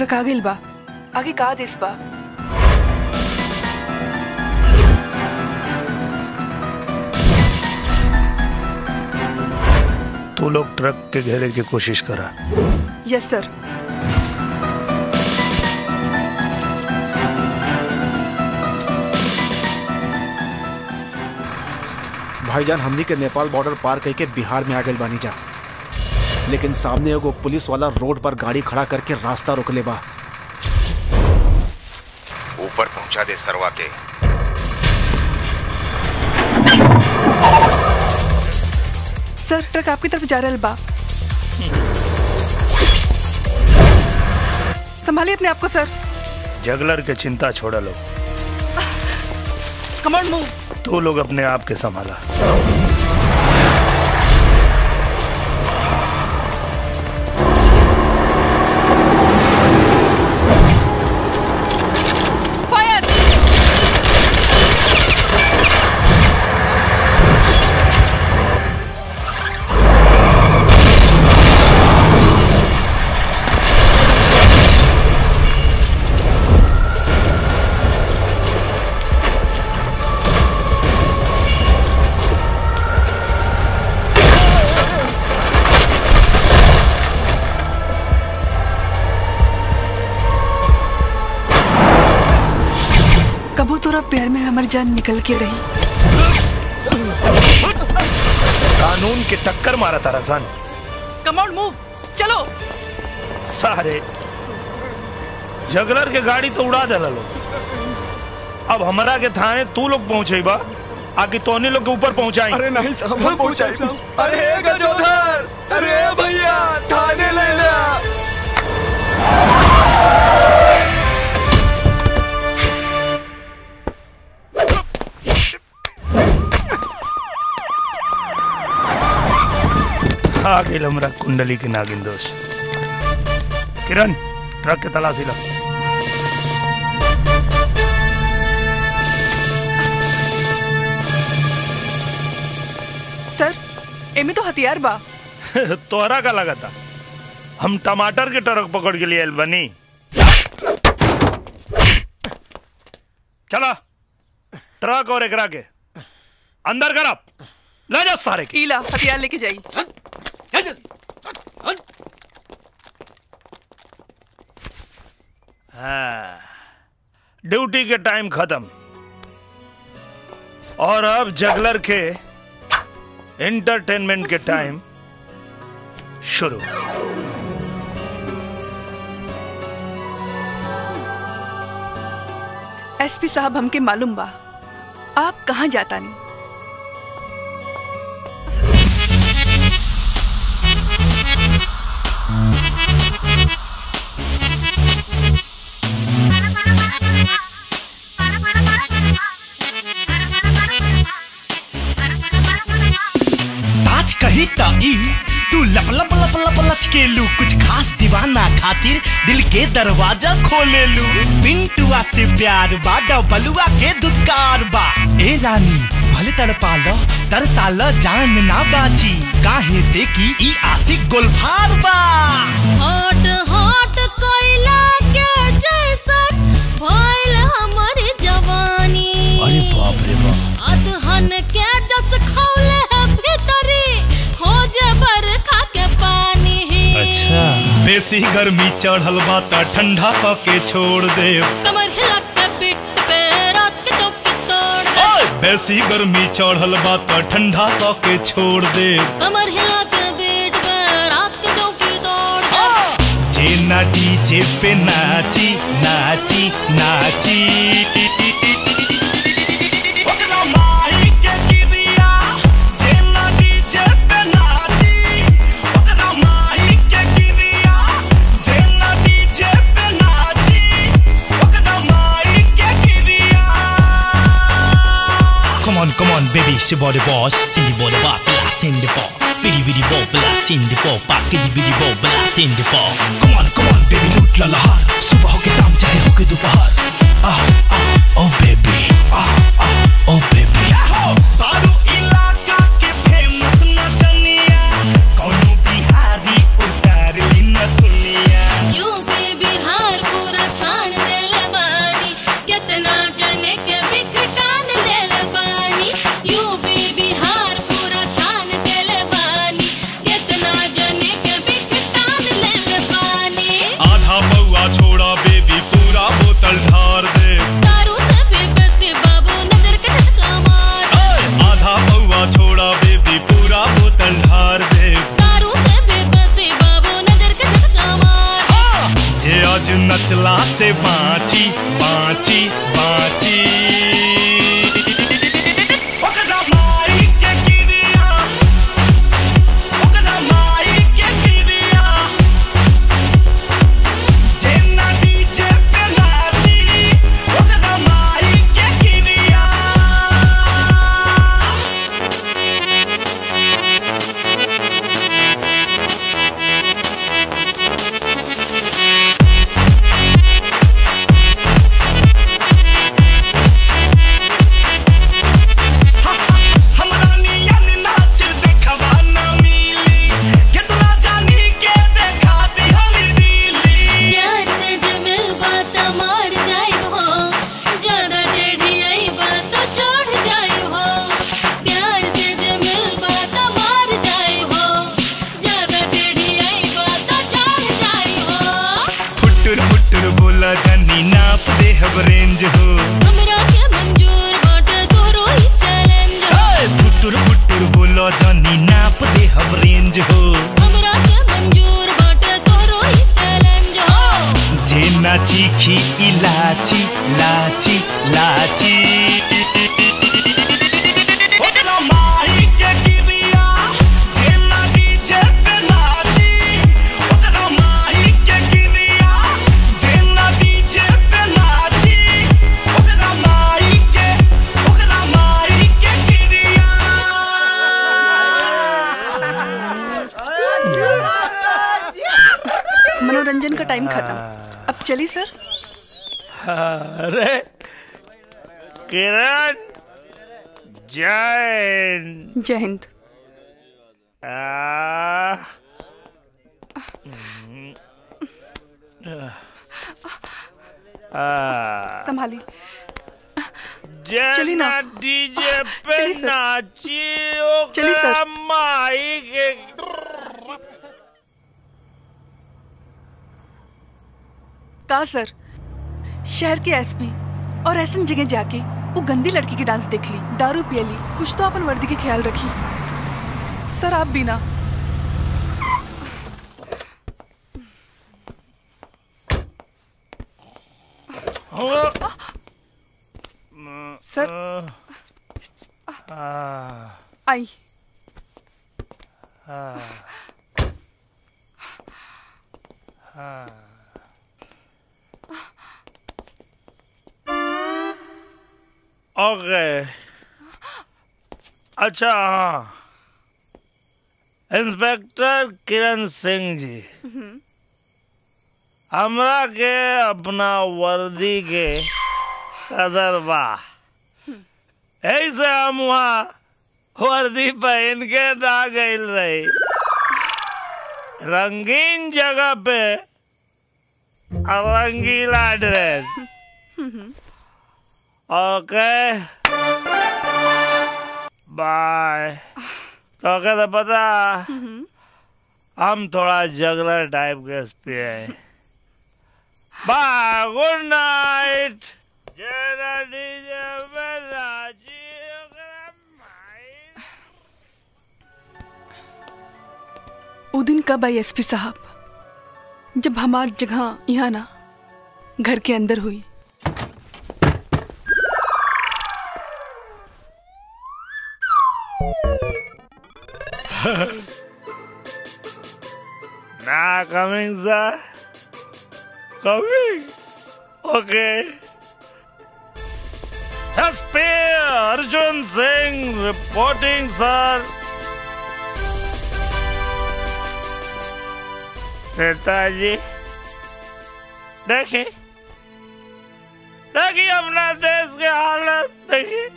Truck आगिल बा, आगे का देश बा। तू लोग ट्रक के घेरे की कोशिश करा। Yes sir. भाईजान हमनी के नेपाल बॉर्डर पार करके बिहार में आ गए बानी जा, लेकिन सामने एगो पुलिस वाला रोड पर गाड़ी खड़ा करके रास्ता रोकले बा। ऊपर पहुंचा दे सरवा के। सर ट्रक आपकी तरफ जा रहा है बा, संभालिए अपने आप को सर। जगलर के चिंता छोड़ा लो। Command move. तो लोग अपने आप के संभाला। प्यार में हमारी जान निकल के रही। कानून के टक्कर मारा था रसान। कम ऑन मूव, चलो। सारे जगलर के गाड़ी तो उड़ा दल। अब हमारा के थाने तू लोग पहुंचे बा, आगे तोने लोग के ऊपर पहुंचाएं। अरे नहीं साहब हम पहुंचाएं। अरे गजोधर, अरे भैया थाने ले लिया। आगे लमरा कुंडली की नागिन दोष। किरण ट्रक के तलाशी लो। सर एमी तो हथियार बा। तोहरा का लगा था हम टमाटर के ट्रक पकड़ के लिए बनी। चला ट्रक और एकरा के अंदर करा ले जा सारे की। इला हथियार लेके जाई। हाँ, ड्यूटी के टाइम खत्म और अब जगलर के एंटरटेनमेंट के टाइम शुरू। एसपी साहब हमके मालूम बा आप कहाँ जाता नहीं। तू लप लप लप लप लचके लू, कुछ खास दीवाना खातिर दिल के दरवाजा खोले लू। पिंटुआ से प्यार बा, डबलुआ के दुत्कार बा। ए रानी भले तड़पा लो दरसाल जान ना बाजी, काहे से की ई आशिक गोलफार बा। हॉट हॉट कोयला के जैसा भइल हमर जवानी। अरे बाप रे बाप। अदहन के जस खौले है भीतरी, खा के पानी ही। अच्छा बेसी गर्मी चढ़ल बा ठंडा के छोड़ दे। कमर हिला के पीठ पे रात के चौकी तोड़ दे। बेसी गर्मी चढ़ल बा ठंडा के छोड़ दे। कमर हिला के पीठ पे रात के चौकी तोड़ दे। जेना डीजे पे नाची नाची नाची। Come on baby, she bought a boss in the ball, blast in the ball, bitty bitty ball, blast in the ball, packity bitty ball, blast in the ball. Come on baby, loot la lahar, सुबह हो के शाम चाहे हो के दोपहर। Ah ah, oh baby, ah ah, oh baby. बारू इलाका के फेमस नचनिया, कौनो बिहारी उतार ली न दुनिया। You baby Bihar बांची बांची बांची। जय हिंद। संभाली चली ना डीजे पे नाची चली सर माई के। का सर शहर के एसपी और ऐसी जगह जाके वो गंदी लड़की की डांस देख ली, दारू पिया ली, कुछ तो अपन वर्दी की ख्याल रखी सर। आप भी ना सर आई ओके। अच्छा हाँ इंस्पेक्टर किरण सिंह जी हमरा के अपना वर्दी के कदर बा, ऐसे हम वहाँ वर्दी पहन के ना गइल रही। रंगीन जगह पे रंगीला ड्रेस ओके बाय। तो क्या पता हम थोड़ा जगलर टाइप के एसपी हैं। Bye good night. वो दिन कब आई एसपी साहब जब हमारी जगह यहाँ ना घर के अंदर हुई। Nah, coming sir. Coming. Okay. SP Arjun Singh reporting sir. Netaji देखिए देखिए अपना देश की हालत देखिए।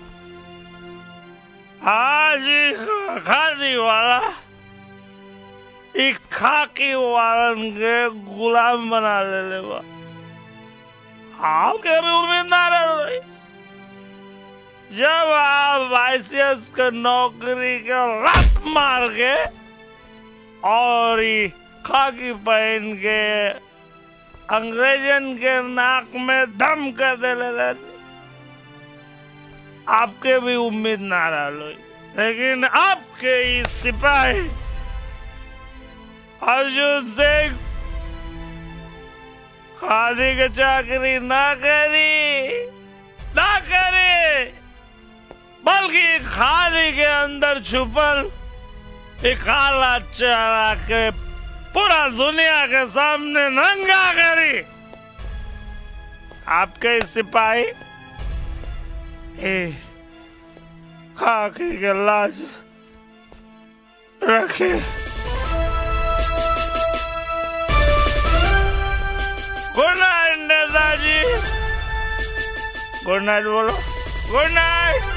आज खादी वाला खाकी वालन के गुलाम बना ले बा। आपके भी उम्मीद ना रही जब आप आईसीएस के नौकरी के लात मार के और खाकी पहन के अंग्रेजन के नाक में दम कर दे ले। आपके भी उम्मीद ना रही लेकिन आपके इस सिपाही अर्जुन सिंह खादी की चाकरी ना करे बल्कि खादी के अंदर छुपल काला चारा के पूरा दुनिया के सामने नंगा करी। आपके सिपाही खाकी के लाज रखे। गुड नाइट नेताजी, गुड नाइट बोलो, good night.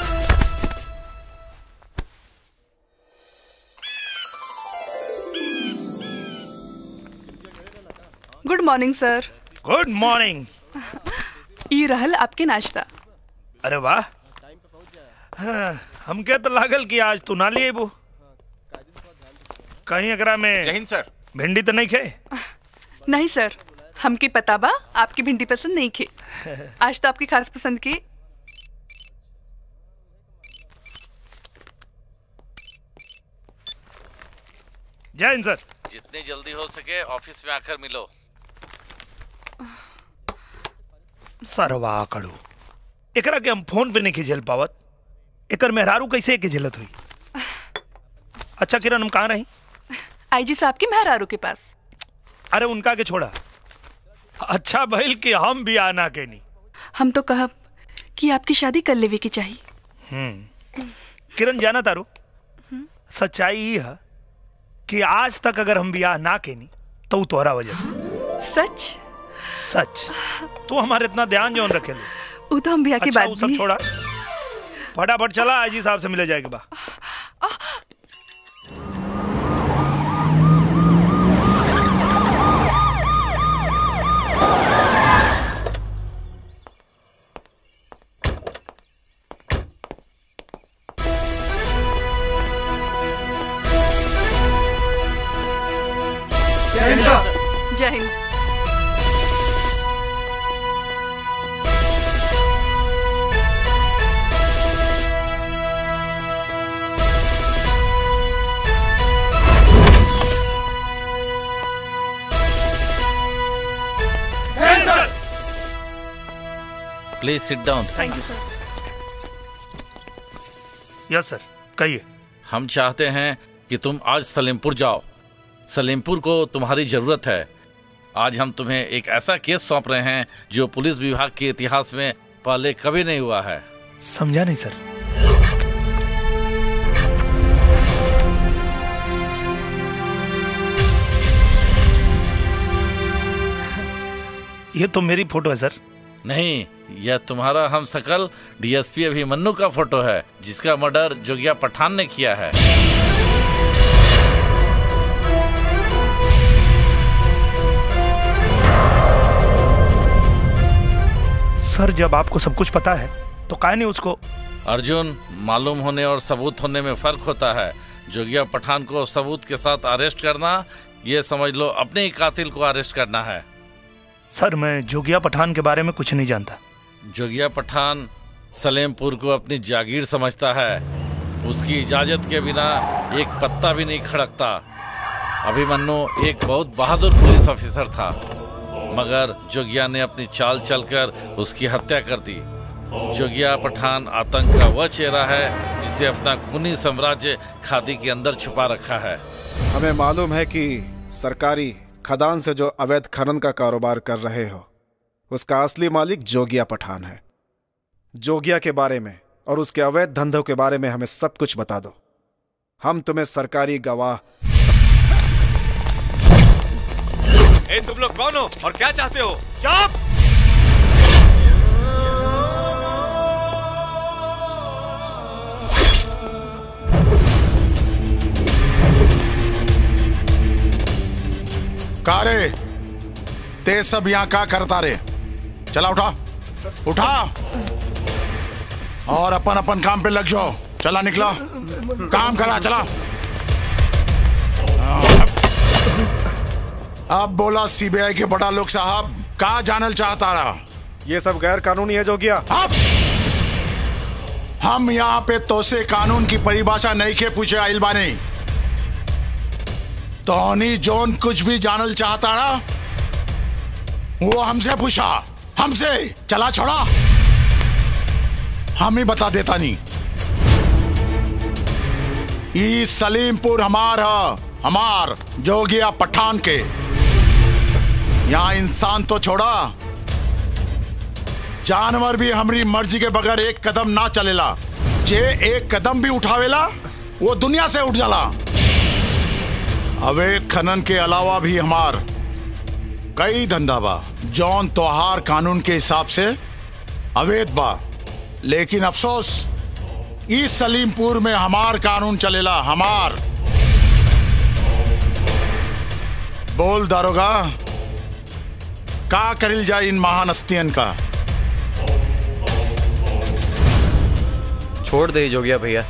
Good morning sir. Good morning. ये रहल आपके नाश्ता। अरे वाह, हम क्या तो लागल कि आज तू ना लिए बो, कहीं एकरा में जय हिंद सर भिंडी तो नहीं खाए? नहीं सर, हमके पता बा आपकी भिंडी पसंद नहीं खाए। आज तो आपकी खास पसंद की। जय हिंद सर। जितने जल्दी हो सके ऑफिस में आकर मिलो। सरवा कड़ू एकरा के हम फोन पे नहीं झेल पावत, एकर मेहरारू कैसे के झेलत हुई। अच्छा किरण, हम कहाँ रही? आईजी साहब के मेहरारू के पास। अरे उनका के छोड़ा, अच्छा भइल कि हम भी आना के नहीं। हम तो कहब कि आपकी शादी कर लेवे की चाहिए। किरण जाना तारू, सच्चाई ही है कि आज तक अगर हम ब्याह ना केनी तो तोहरा वजह से। सच सच तू तो हमारे इतना ध्यान जोन रखे लो। तो हम ब्याह के बाद सब छोड़ा, फटाफट चला आईजी साहब से मिले जाएगा। जय हिंद। Please sit down. Thank you sir. Yes sir, कहिए। हम चाहते हैं कि तुम आज सलीमपुर जाओ, सलीमपुर को तुम्हारी जरूरत है। आज हम तुम्हें एक ऐसा केस सौंप रहे हैं जो पुलिस विभाग के इतिहास में पहले कभी नहीं हुआ है। समझा नहीं सर। ये तो मेरी फोटो है सर। नहीं, यह तुम्हारा हम सकल डीएसपी अभिमन्यु का फोटो है जिसका मर्डर जोगिया पठान ने किया है। सर जब आपको सब कुछ पता है तो काहे नहीं उसको? अर्जुन, मालूम होने और सबूत होने में फर्क होता है। जोगिया पठान को सबूत के साथ अरेस्ट करना, ये समझ लो अपने ही कातिल को अरेस्ट करना है। सर मैं जोगिया पठान के बारे में कुछ नहीं जानता। जोगिया पठान सलेमपुर को अपनी जागीर समझता है, उसकी इजाजत के बिना एक पत्ता भी नहीं खड़कता। अभिमन्यु एक बहुत बहादुर पुलिस ऑफिसर था, मगर जोगिया ने अपनी चाल चलकर उसकी हत्या कर दी। जोगिया पठान आतंक का वह चेहरा है जिसे अपना खूनी साम्राज्य खादी के अंदर छुपा रखा है। हमें मालूम है कि सरकारी खदान से जो अवैध खनन का कारोबार कर रहे हो, उसका असली मालिक जोगिया पठान है। जोगिया के बारे में और उसके अवैध धंधों के बारे में हमें सब कुछ बता दो, हम तुम्हें सरकारी गवाह। ए, तुम लोग कौन हो और क्या चाहते हो? चुप! कारे ते सब यहाँ क्या करता रे? चला उठा उठा और अपन अपन काम पे लग जाओ। चला निकला, काम करा। चला अब बोला सीबीआई के बड़ा लोग साहब कहाँ जानल चाहता रहा? ये सब गैर कानूनी है जोगिया। हम यहाँ पे तो से कानून की परिभाषा नहीं के पूछे आइल बानी। तो जोन कुछ भी जानल चाहता रहा वो हमसे पूछा, हमसे चला छोड़ा, हम ही बता देता नहीं। ये सलीमपुर हमार है, हमार जोगिया पठान के। यहाँ इंसान तो छोड़ा, जानवर भी हमारी मर्जी के बगैर एक कदम ना चलेला। जे एक कदम भी उठावेला वो दुनिया से उठ जाला। अवैध खनन के अलावा भी हमार कई धंधा बा जौन तोहार कानून के हिसाब से अवैध बा, लेकिन अफसोस इस सलीमपुर में हमार कानून चलेला। हमार बोल दारोगा, का करिल जाए इन महान हस्तियन का? छोड़ दे जोगिया भैया,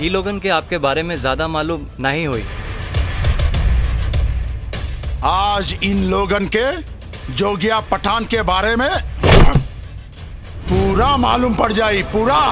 ये लोगन के आपके बारे में ज्यादा मालूम नहीं हुई। आज इन लोगन के जोगिया पठान के बारे में पूरा मालूम पड़ जाए, पूरा।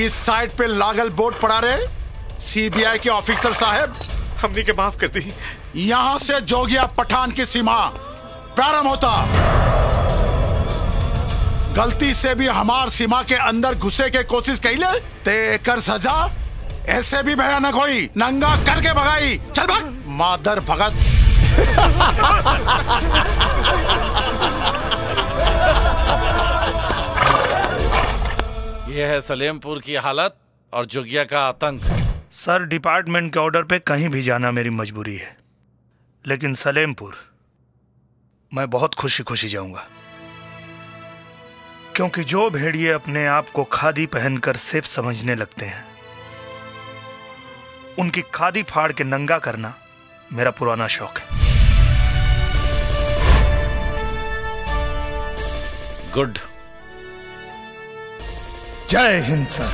इस साइड पे लागल बोर्ड पड़ा रहे, सीबीआई के ऑफिसर साहब, हमने के माफ कर दी। यहाँ से जोगिया पठान की सीमा प्रारंभ होता। गलती से भी हमार सीमा के अंदर घुसे के कोशिश कहिले ते कर सजा ऐसे भी भयानक हुई, नंगा करके भगाई। चल भाग मादर भगत। यह है सलेमपुर की हालत और जोगिया का आतंक। सर, डिपार्टमेंट के ऑर्डर पे कहीं भी जाना मेरी मजबूरी है, लेकिन सलेमपुर मैं बहुत खुशी खुशी जाऊंगा, क्योंकि जो भेड़िए अपने आप को खादी पहनकर सेफ समझने लगते हैं, उनकी खादी फाड़ के नंगा करना मेरा पुराना शौक है। गुड, जय हिंद सर।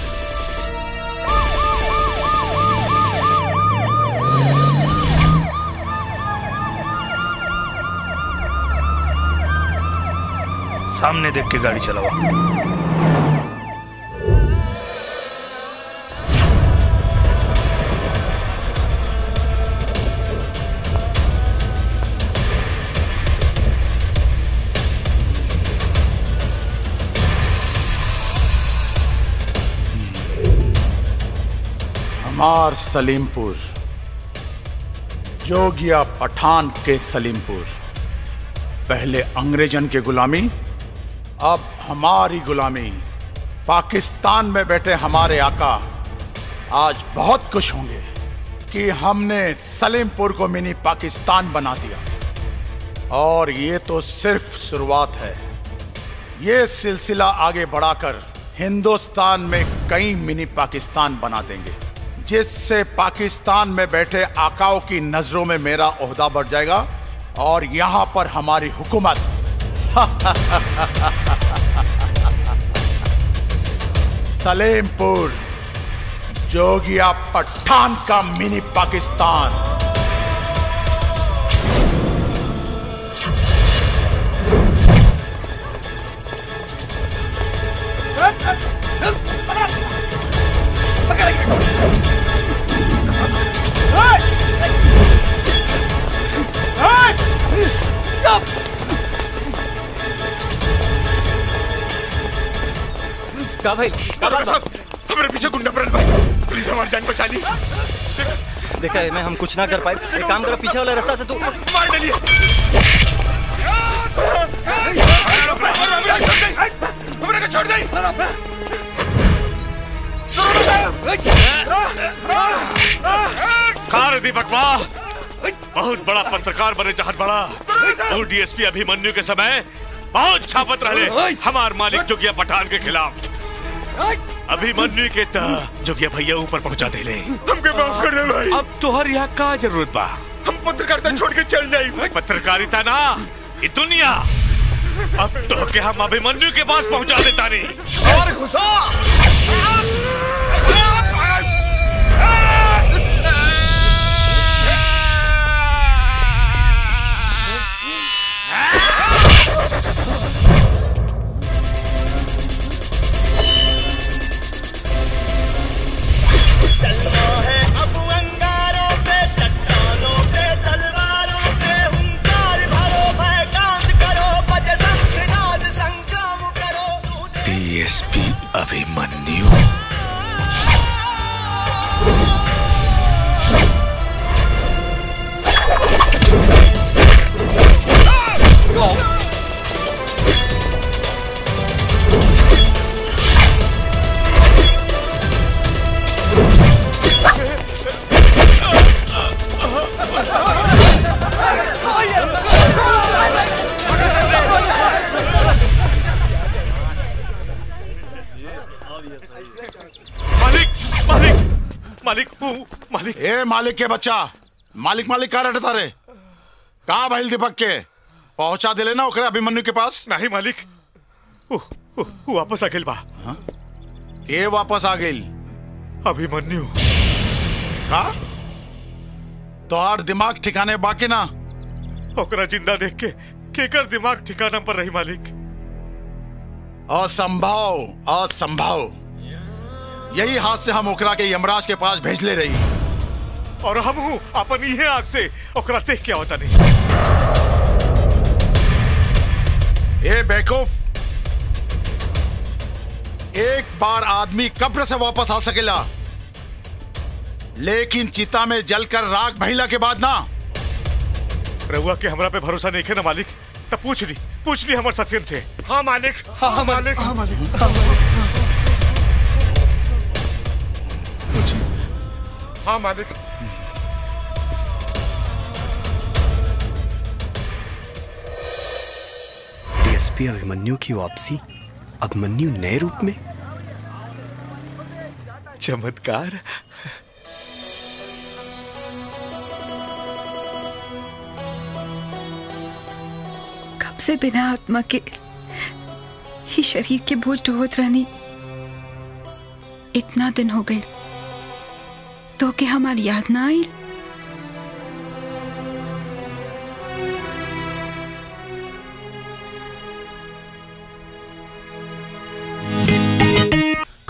सामने देख के गाड़ी चलाओ। हमार सलीमपुर, जोगिया पठान के सलीमपुर, पहले अंग्रेजन के गुलामी, अब हमारी गुलामी। पाकिस्तान में बैठे हमारे आका आज बहुत खुश होंगे कि हमने सलीमपुर को मिनी पाकिस्तान बना दिया। और ये तो सिर्फ शुरुआत है। ये सिलसिला आगे बढ़ाकर हिंदुस्तान में कई मिनी पाकिस्तान बना देंगे, जिससे पाकिस्तान में बैठे आकाओं की नजरों में मेरा ओहदा बढ़ जाएगा और यहाँ पर हमारी हुकूमत। सलेमपुर, जोगिया पठान का मिनी पाकिस्तान। भाई हमारे पीछे गुंडा पड़े भाई, प्लीज हमारी जान बचा ली। देखा है, मैं हम कुछ ना कर पाए। एक काम करो, पीछे वाले रास्ता से तू मार डालिए। छोड़ दे। कार दीपक वाह, बहुत बड़ा पत्रकार बने जहां बड़ा। तो डीएसपी अभिमन्यु के समय बहुत छापत रहे हमार मालिक जोगिया पठान के खिलाफ। अभिमन्यु के जोगिया भैया ऊपर पहुंचा दे ले। हमके माफ कर दे भाई। अब तोहर यहाँ का जरूरत बा? हम पत्रकारिता छोड़ के चल जाए। पत्रकारिता ना, ये दुनिया। अब तो के हम अभिमन्यु के पास पहुंचा देता नहीं। और घुसा अभिमन्यु मालिक ए मालिक के बच्चा मालिक मालिक का रटता रे का भाई दीपक के पहुंचा दे लेना ओकरे अभिमन्यु के पास। नहीं मालिक वो वापस आ गेल बा। हां के वापस आ गेल अभिमन्यु? का तोर दिमाग ठिकाने बाकी ना? ओकरा जिंदा देख के कर दिमाग ठिकाना पर रही मालिक। असंभव असंभव। यही हाथ से हम ओकरा के यमराज के पास भेज ले रही और हम हूँ अपन ही आग से ओकरा देख के होता नहीं। ए बेवकूफ, एक बार आदमी कब्र से वापस आ सकेला लेकिन चिता में जलकर राख भइला के बाद ना। रहुआ के हमरा पे भरोसा नहीं है ना मालिक? तब पूछ ली हमार सचिन से। हाँ मालिक। हाँ मालिक। हाँ मालिक। हाँ मालिक। डीएसपी अभिमन्यु की वापसी, अभिमन्यु नए रूप में, चमत्कार। कब से बिना आत्मा के ही शरीर के बोझ ढोवत रहनी। इतना दिन हो गए तो कि हमारी याद ना आई।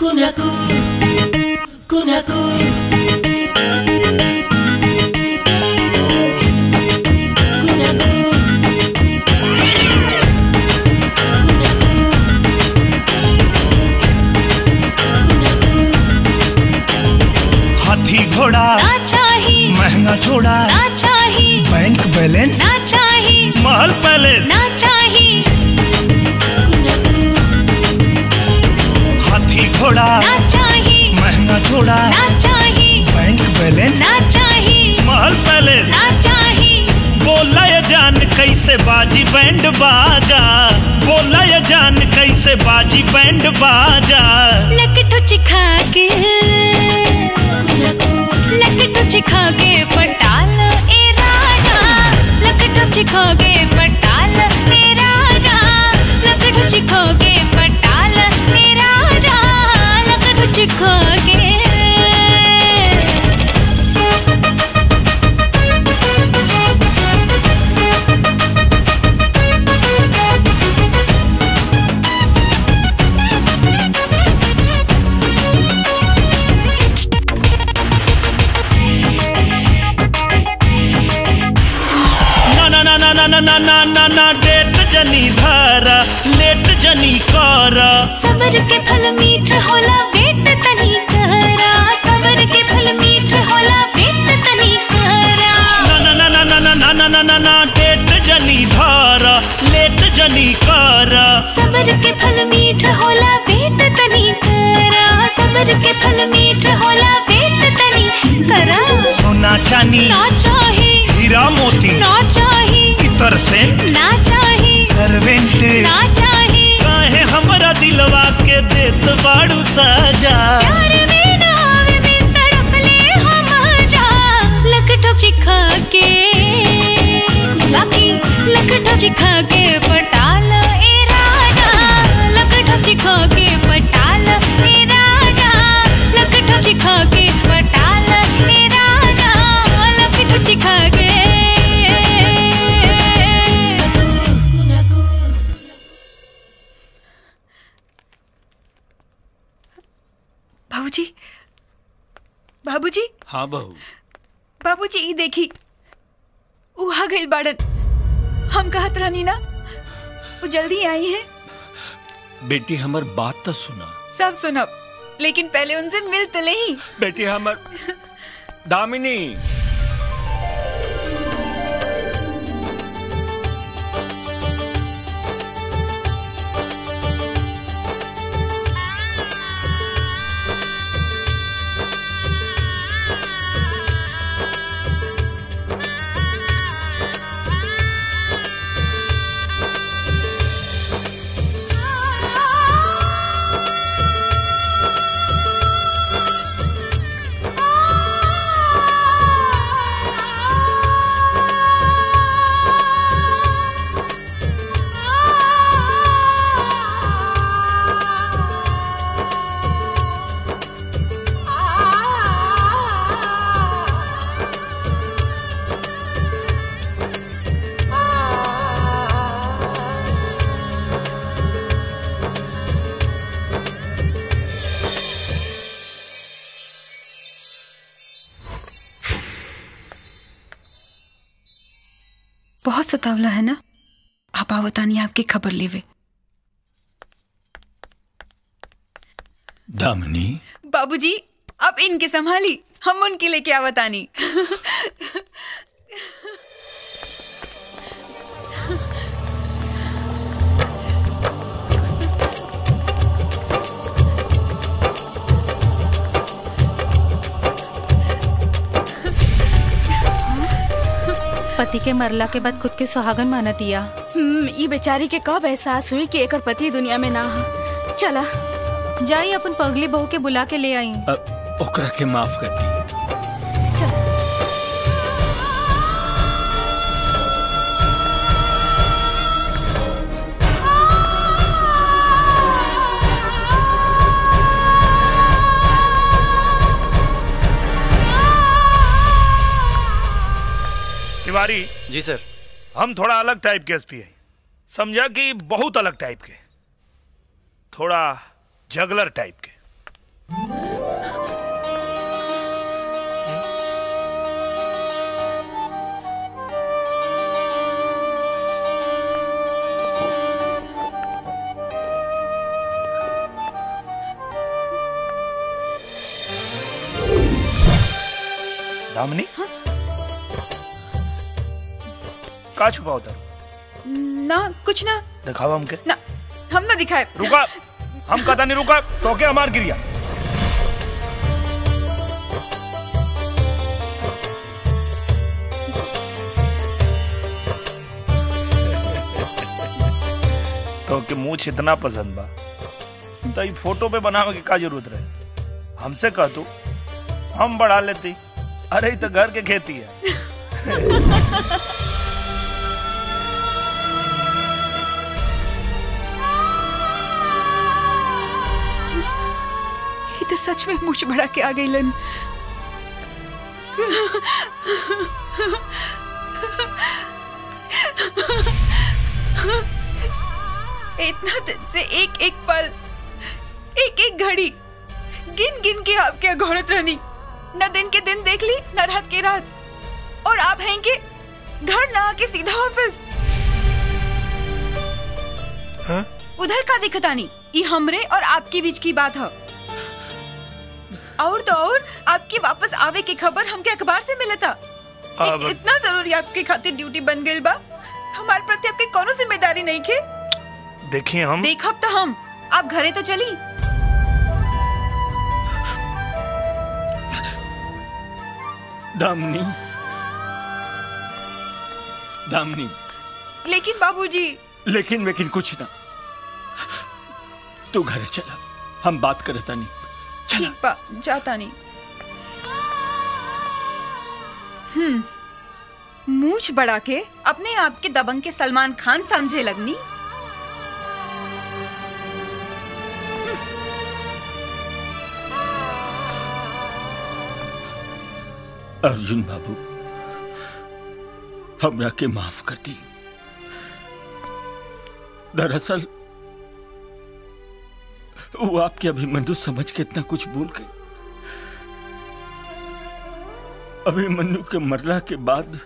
कुनाकू कुनाकू छोड़ा महंगा छोड़ा ना चाहिए, बैंक बैलेंस ना चाहिए, महल पैलेस ना चाहिए, हाथी घोड़ा ना चाहिए, महंगा छोड़ा ना चाहिए, बैंक बैलेंस ना चाहिए, महल पैलेस ना चाहिए। बोला या जान कैसे बाजी बैंड बाजा, बोला या जान कैसे बाजी बैंड बाजा, लकटू चिखा के लकटू चिखागे पटाल ए राजा, लकटू चिखागे पटाल ए राजा, लकटू चिखागे पटाल ए राजा, लकटू चिखागे। ना ना ना ना डेट जनी धारा लेट जनी कारा, सबर के फल मीठ होला वेट तनी कारा, सबर के फल मीठ होला वेट तनी कारा। ना ना ना ना ना ना ना ना ना डेट जनी धारा लेट जनी कारा, सबर के फल मीठ होला बेट तनी करा, सबर के फल मीठ होला बेट तनी करा। सोना चांदी ना चाहे, हीरा मोती ना चाहे, इतर से ना चाहे, सर्वेंट ना चाहे, काहे हमरा दिलवा के देत बाड़ू साजा। प्यार में ना आवे में तड़प ले हम जा, लकटो चिखा के बाकी लकड़ा चिखा के पटाल ए राजा, लकड़ा चिखा के पटाल ए राजा, लकड़ा चिखा के पटाल ए राजा, लकड़ा चिखा के। बाबूजी, बाबूजी। हाँ बहू। बाबूजी ये देखी उहा गई बाड़न, हम कहत रहनी ना वो जल्दी आई है। बेटी हमर बात तो सुना। सब सुनब लेकिन पहले उनसे मिल तो ले ही। बेटी हमर दामिनी। सतावला है ना आप आवतानी आपकी खबर लेवे। दामिनी। बाबूजी आप इनके संभाली, हम उनके लेके आवतानी। पति के मरला के बाद खुद के सुहागन माना दिया। ये बेचारी के कब एहसास हुई कि एक और पति दुनिया में ना। चला जाई अपन पगली बहू के बुला के ले आई, ओकरा के माफ कर दी। तिवारी जी सर, हम थोड़ा अलग टाइप के एसपी हैं, समझा कि बहुत अलग टाइप के, थोड़ा जगलर टाइप के। दामिनी हाँ? का छुपा होता ना कुछ ना दिखावा हमके ना, हम ना दिखाए। रुका हम कहता नहीं रुका तो क्या हमार गिरिया। तो के मुझे इतना पसंद बा तो ये फोटो पे बनावे की का जरूरत रहे, हमसे कह तू हम बढ़ा लेती। अरे तो घर के खेती है। तो सच में मुझ बड़ा के आ गई लन। इतना दिन से एक एक पल एक एक घड़ी गिन गिन के आपके घोड़त रहनी, न दिन के दिन देख ली न रात के रात, और आप हैं कि घर ना आके सीधा ऑफिस। हाँ? उधर का दिखता नहीं, ये हमरे और आपके बीच की बात है। और तो और आपकी वापस आवे की खबर हमके अखबार से मिला था। इतना जरूरी आपके खातिर ड्यूटी बन गई बा, हमारे प्रति आपकी कोनो जिम्मेदारी नहीं के देखिए हम देखब तो हम आप घरे तो चली। दामिनी दामिनी लेकिन बाबूजी लेकिन लेकिन कुछ ना तू घरे चला हम बात करता नहीं चला पा जाता नहीं। मूछ बढ़ा के अपने आप के दबंग के सलमान खान समझे लगनी। अर्जुन बाबू हमरा के माफ कर दी। दरअसल वो आपके अभिमन्यु समझ के इतना कुछ भूल गए। अभिमन्यु के मरला के बाद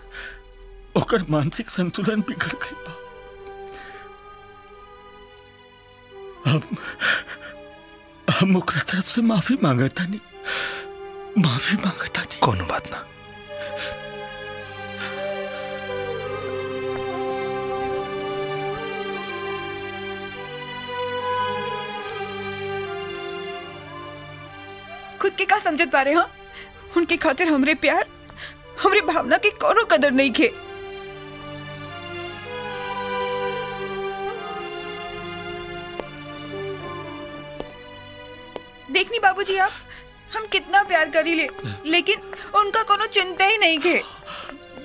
ओकर मानसिक संतुलन बिगड़ गया। हम ओकर तरफ से माफी मांगता नहीं माफी मांगता नहीं। कोनो बात ना खुद के का समझत बारे हाँ उनके खातिर हमरे प्यार हमरे भावना की कोनो कदर नहीं के। देखनी बाबूजी आप हम कितना प्यार करी ले लेकिन उनका कोनो चिंता ही नहीं के।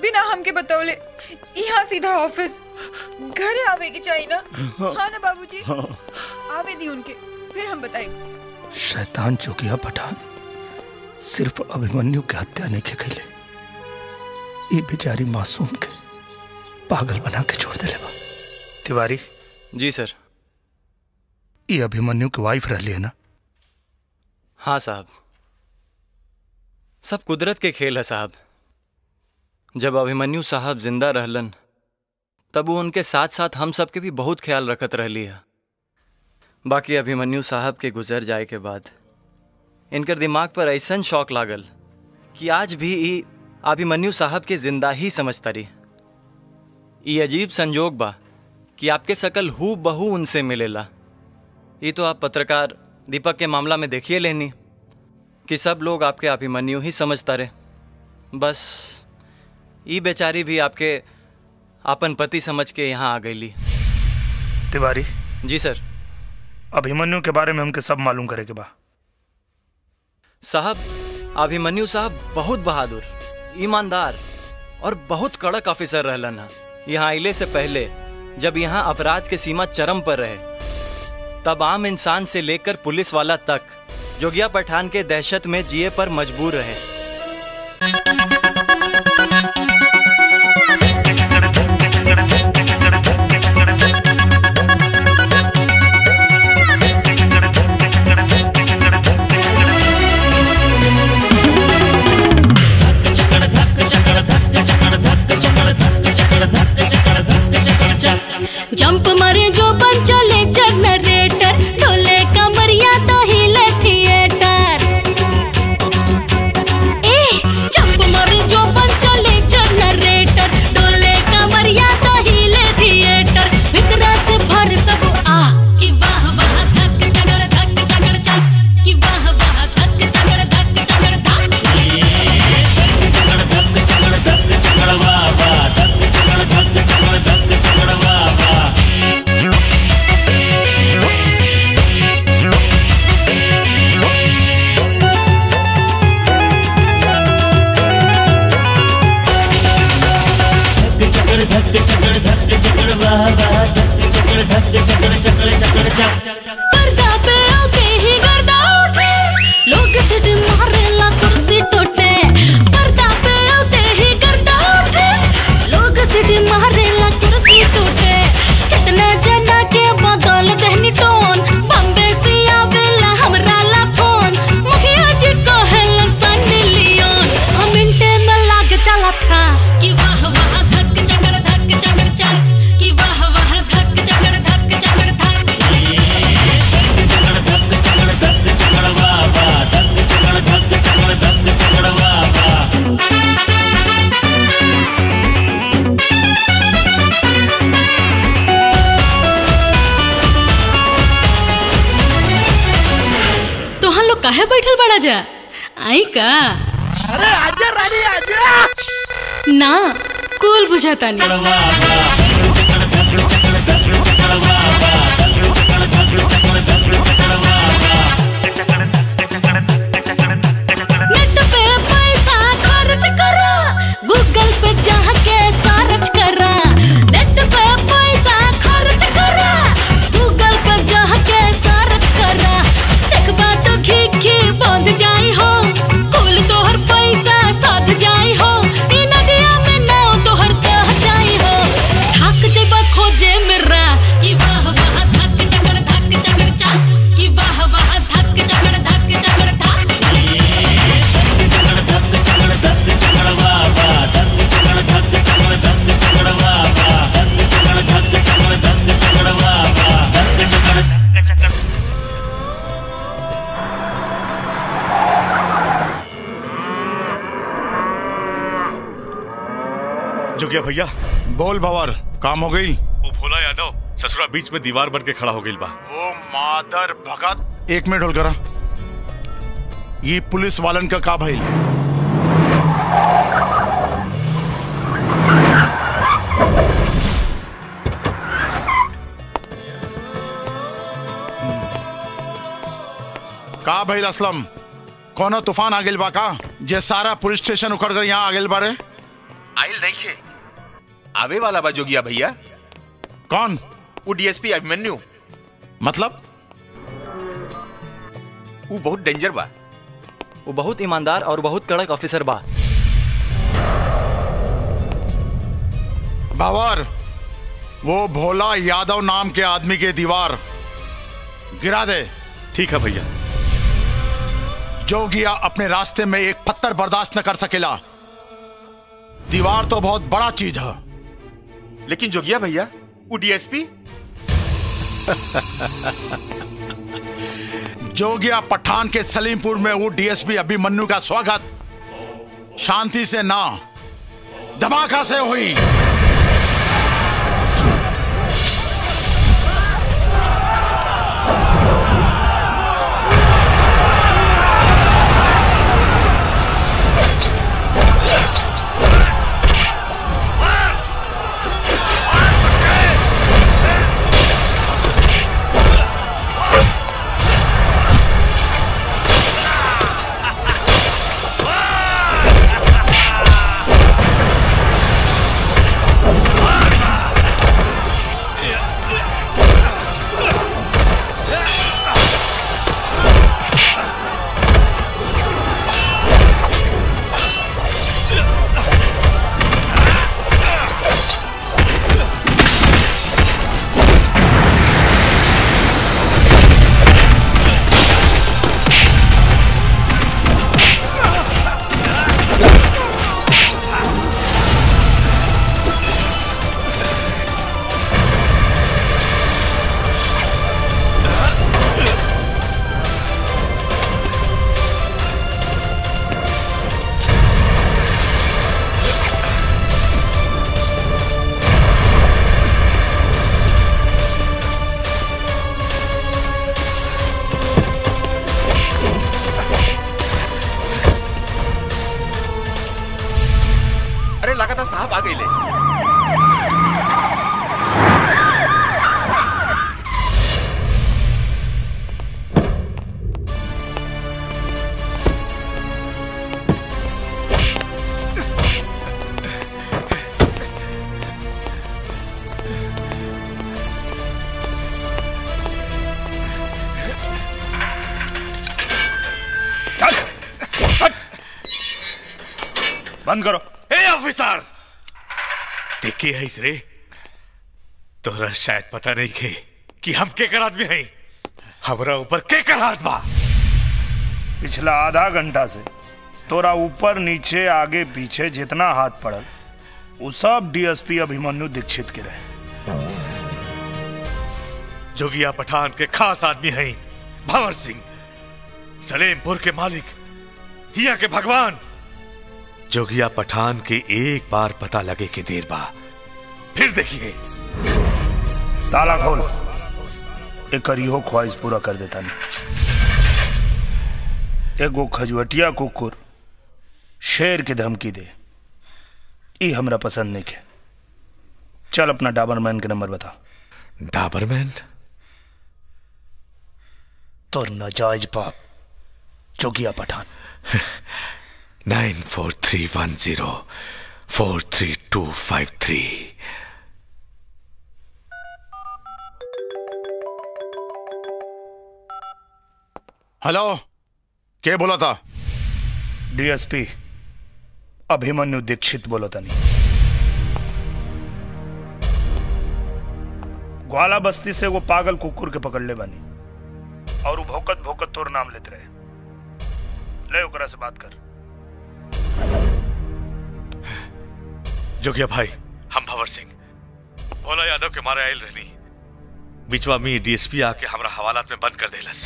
बिना हमके बताओले यहाँ सीधा ऑफिस घरे आवे की चाहिए ना। हाँ ना बाबूजी आवे दी उनके फिर हम बताएंगे। शैतान जोगिया पठान सिर्फ अभिमन्यु की हत्या नहीं के कैले ये बेचारी मासूम के पागल बना के छोड़ देले बा। तिवारी जी सर ये अभिमन्यु की वाइफ रहली है ना। हाँ साहब सब कुदरत के खेल है साहब। जब अभिमन्यु साहब जिंदा रहलन तब वो उनके साथ साथ हम सब के भी बहुत ख्याल रखत रहली है। बाकी अभिमन्यु साहब के गुजर जाए के बाद इनकर दिमाग पर ऐसा शौक लागल कि आज भी ई अभिमन्यु साहब के जिंदा ही समझता रही। ये अजीब संजोग बा कि आपके शकल हू बहू उनसे मिलेला। ये तो आप पत्रकार दीपक के मामला में देखिए लेनी कि सब लोग आपके अभिमन्यु ही समझता रहे। बस ये बेचारी भी आपके अपन पति समझ के यहाँ आ गई ली। तिवारी जी सर अभिमन्यु के बारे में हमके सब मालूम करे के बा। साहब अभिमन्यु साहब बहुत बहादुर ईमानदार और बहुत कड़क ऑफिसर रहलन। यहाँ आइले से पहले जब यहाँ अपराध के सीमा चरम पर रहे तब आम इंसान से लेकर पुलिस वाला तक जोगिया पठान के दहशत में जिए पर मजबूर रहे। जंप मारे जो बन चले जनरेटर ढोले कमरिया तो हिले थिएटर। ए जंप मार काहे बैठल बड़ा जा? आई का? अरे आजा रानी आजा। ना कूल बुझाता नहीं। जोगिया भैया बोल भंवर, काम हो गई? वो भोला यादव ससुरा बीच में दीवार बन के खड़ा हो गई बा। वो मादर भगत, एक मिनट होल करा। ये पुलिस वालन का भाई का भाई असलम, कोनो तूफान आ गइल बा का जे सारा पुलिस स्टेशन उखड़ कर यहाँ आ गइल बारे? आइल नहीं खे, आवे वाला बा जोगिया भैया। कौन? वो डीएसपी अभिमन्यु। मतलब? वो बहुत डेंजर बा। वो बहुत ईमानदार और बहुत कड़क ऑफिसर बा। भंवर, वो भोला यादव नाम के आदमी के दीवार गिरा दे। ठीक है भैया। जोगिया अपने रास्ते में एक पत्थर बर्दाश्त न कर सकेला। दीवार तो बहुत बड़ा चीज है, लेकिन जोगिया भैया वो डीएसपी जोगिया पठान के सलीमपुर में वो डीएसपी अभिमन्यु का स्वागत शांति से ना धमाका से हुई। रे तोरा शायद पता नहीं है कि हम केकर आदमी हैं। हमरा ऊपर केकर हाथ बा। पिछला आधा घंटा से तोरा ऊपर नीचे आगे पीछे जितना हाथ पड़ल वो सब डीएसपी अभिमन्यु दीक्षित के रहे। जोगिया पठान के खास आदमी हैं भंवर सिंह, सलेमपुर के मालिक, हिया के भगवान। जोगिया पठान के एक बार पता लगे के देर बा। फिर देखिए, ताला खोल, एक करियो ख्वाहिश पूरा कर देता नहीं। एगो खजुअटिया कुकुर शेर के धमकी दे, ई हमरा पसंद नहीं है। चल अपना डाबरमैन के नंबर बता। डाबरमैन तो नाजायज बाप जोगिया पठान 9431043253। हेलो, क्या बोला था? डीएसपी अभिमन्यु दीक्षित बोला था। नहीं ग्वाला बस्ती से वो पागल कुकुर के पकड़ ले बानी और वो भौकत भौकत तोर नाम लेते रहे। ले ओकरा से बात कर। जोगिया भाई, हम भंवर सिंह भोला यादव के मारे आयल रहनी। बिचवा मी डीएसपी आके हमरा हवालात में बंद कर देलस।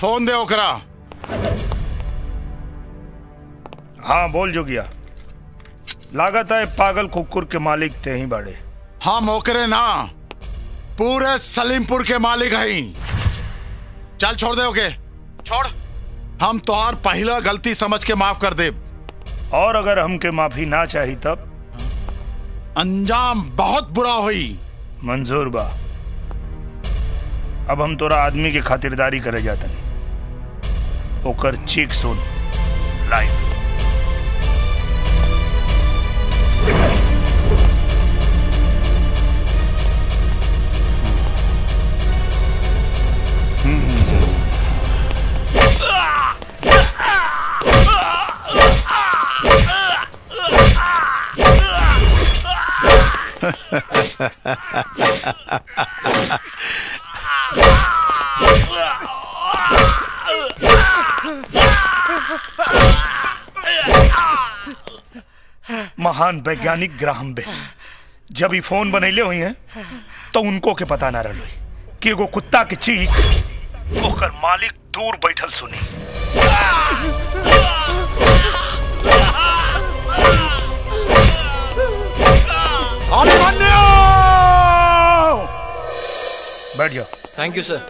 फोन दे ओकरा। हाँ बोल जोगिया। लागत है पागल कुकुर के मालिक ते ही बाड़े। हाँ मोकरे ना, पूरे सलीमपुर के मालिक हैं। चल छोड़ दे। ओके छोड़, हम तोहार पहला गलती समझ के माफ कर दे। और अगर हमके माफी ना चाहिए तब अंजाम बहुत बुरा हुई। मंजूर बा, अब हम तोरा आदमी की खातिरदारी करे जाते नहीं। ओकर चीख सुन लाइव। महान वैज्ञानिक ग्राहम बेल जब ये फोन बनैले हुई हैं तो उनको के पता ना रही कि एगो कुत्ता के चीख ओकर मालिक दूर बैठल सुनी। बैठ जाओ। Thank you sir.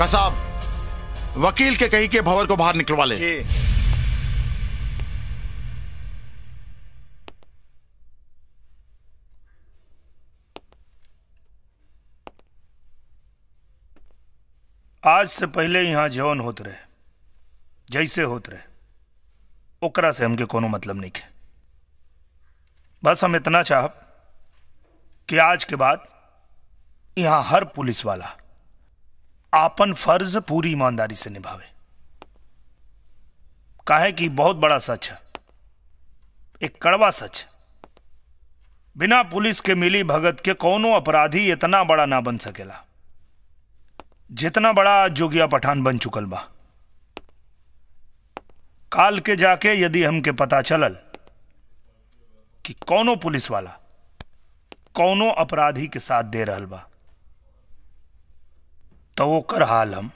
कसाब, वकील के कही के भंवर को बाहर निकलवा ले। आज से पहले यहां जौन होत रहे जैसे होत रहे ओकरा से हमके कोनो मतलब नहीं है। बस हम इतना चाहब कि आज के बाद यहां हर पुलिस वाला आपन फर्ज पूरी ईमानदारी से निभावे। काहे कि बहुत बड़ा सच है, एक कड़वा सच। बिना पुलिस के मिली भगत के कोनो अपराधी इतना बड़ा ना बन सकेला जितना बड़ा जोगिया पठान बन चुकल बा। काल के जाके यदि हमके पता चलल कि कोनो पुलिस वाला कौनो अपराधी के साथ दे रहल बा तो वो कर हाल हम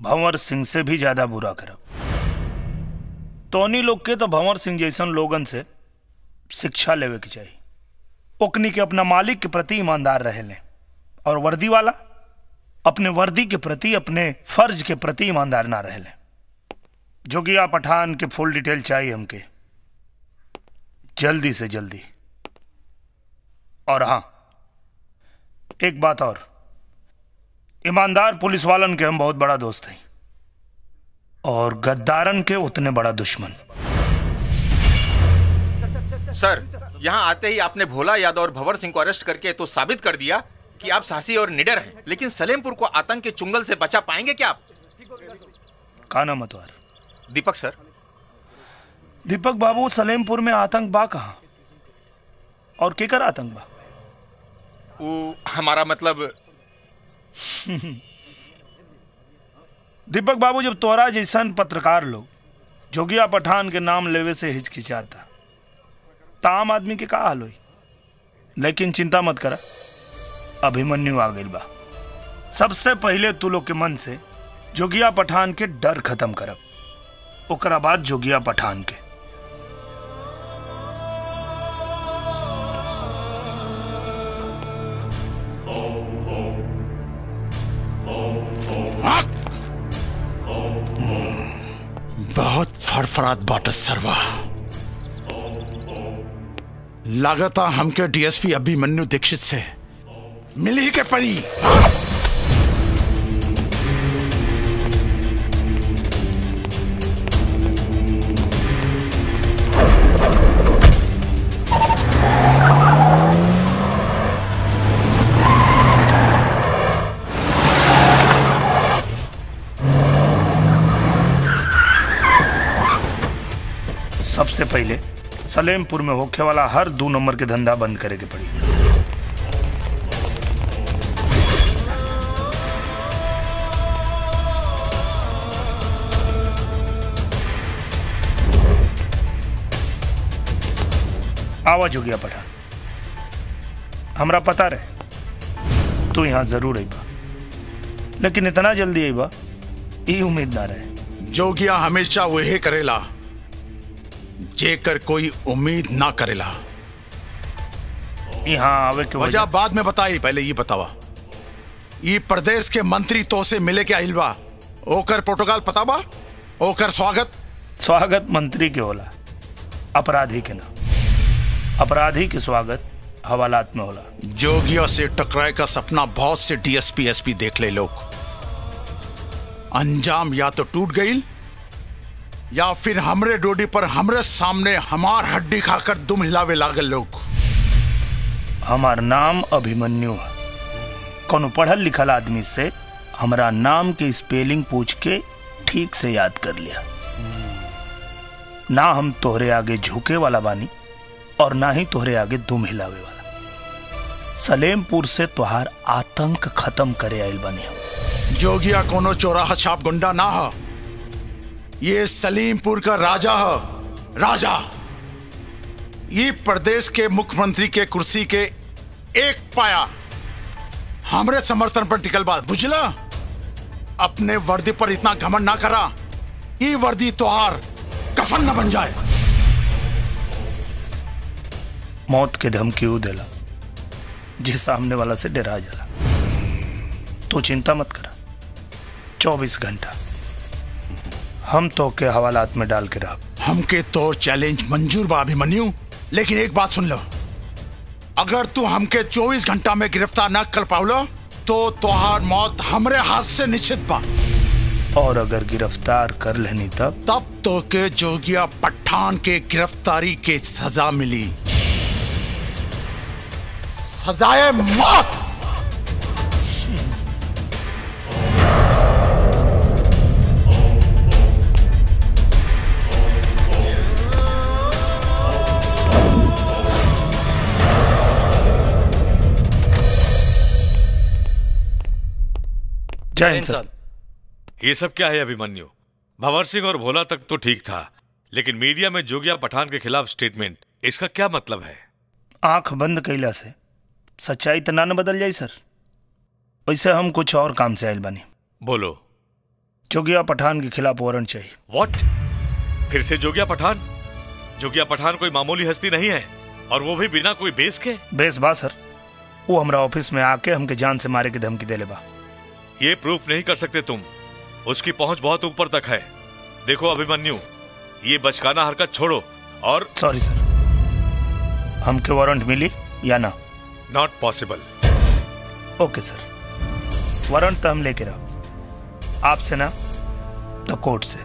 भंवर सिंह से भी ज्यादा बुरा करब। तोनी लोग के तो भंवर सिंह जैसन लोगन से शिक्षा लेवे की चाहिए। ओकनी के अपना मालिक के प्रति ईमानदार रहें और वर्दी वाला अपने वर्दी के प्रति अपने फर्ज के प्रति ईमानदार ना रहें। जोगिया पठान के फुल डिटेल चाहिए हमके जल्दी से जल्दी। और हाँ, एक बात और, ईमानदार पुलिस वालन के हम बहुत बड़ा दोस्त हैं और गद्दारन के उतने बड़ा दुश्मन। सर, यहाँ आते ही आपने भोला यादव और भंवर सिंह को अरेस्ट करके तो साबित कर दिया कि आप साहसी और निडर हैं, लेकिन सलेमपुर को आतंक के चुंगल से बचा पाएंगे क्या आप? का नाम मतवार? दीपक सर। दीपक बाबू, सलेमपुर में आतंक बा कहाँ और केकर आतंक बा? वो हमारा मतलब दीपक बाबू, जब तोरा जैसन पत्रकार लोग जोगिया पठान के नाम लेवे से हिचकिचाता त आम आदमी के का हाल होई। लेकिन चिंता मत करा, अभिमन्यु आ गइल बा। सबसे पहले तू लोग के मन से जोगिया पठान के डर खत्म करब, ओकरा बाद जोगिया पठान के। बहुत फरफरात बाट सर्वा लागता हमके डीएसपी अभिमन्यु दीक्षित से मिली के परी। सबसे पहले सलेमपुर में होके वाला हर 2 नंबर के धंधा बंद करे के पड़ी। आवाज हो गया पठान, हमरा पता रहे तू यहाँ जरूर आई बा, लेकिन इतना जल्दी आई बा ये उम्मीद ना रहे। जोगिया हमेशा वही करेला जेकर कोई उम्मीद ना करेला। यहाँ आवे के वजह बाद में बताई, पहले ये बतावा ये प्रदेश के मंत्री तो से मिले के आइलवा, ओकर प्रोटोकॉल पता बा? ओकर स्वागत स्वागत मंत्री के होला, अपराधी के ना। अपराधी के स्वागत हवालात में होला। जोगिया से टकराए का सपना बहुत से डीएसपी एसपी देख ले लोग, अंजाम या तो टूट गई या फिर हमरे डोडी पर हमरे सामने हमार हड्डी खाकर दुम हिलावे लागल लोग। हमार नाम अभिमन्यु है, कोनो पढ़ल लिखल आदमी से हमारा नाम के स्पेलिंग पूछ के ठीक से याद कर लिया। ना हम तोहरे आगे झुके वाला बानी और ना ही तोहरे आगे दुम हिलावे वाला। सलेमपुर से तोहार आतंक खत्म करे आइल बानी। जोगिया कोनो चौराहा छाप गुंडा ना हा, ये सलीमपुर का राजा है, राजा। ये प्रदेश के मुख्यमंत्री के कुर्सी के एक पाया हमरे समर्थन पर टिकल बात बुझला। अपने वर्दी पर इतना घमंड ना करा, ये वर्दी तोहार कफन न बन जाए। मौत के धमकी ऊ देला जे सामने वाला से डरा जाला। तो चिंता मत करा, 24 घंटा हम तो के हवालात में डाल के रहा। हमके तो चैलेंज मंजूर बा अभिमन्यु, लेकिन एक बात सुन लो, अगर तू हमके 24 घंटा में गिरफ्तार ना कर पावलो तो तोहार मौत हमरे हाथ से निश्चित बा। और अगर गिरफ्तार कर लेनी तब तो के जोगिया पठान के गिरफ्तारी के सजा मिली, सजाए मौत। जय हिंद सर। ये सब क्या है अभिमन्यु? भंवर सिंह और भोला तक तो ठीक था, लेकिन मीडिया में जोगिया पठान के खिलाफ स्टेटमेंट, इसका क्या मतलब है? आंख बंद कइला से सच्चाई तो ना बदल जाए सर। वैसे हम कुछ और काम से आयल बानी। बोलो। जोगिया पठान के खिलाफ वारंट चाहिए। व्हाट? फिर से जोगिया पठान? जोगिया पठान कोई मामूली हस्ती नहीं है, और वो भी बिना कोई बेस के। बेस बा सर, वो हमारा ऑफिस में आके हमके जान से मारे के धमकी देले बा। ये प्रूफ नहीं कर सकते तुम, उसकी पहुंच बहुत ऊपर तक है। देखो अभिमन्यु, ये बचकाना हरकत छोड़ो और सॉरी सर, हमके वारंट मिली या ना? Not possible. Okay sir, warrant तो हम लेके रहो, आपसे ना तो कोर्ट से।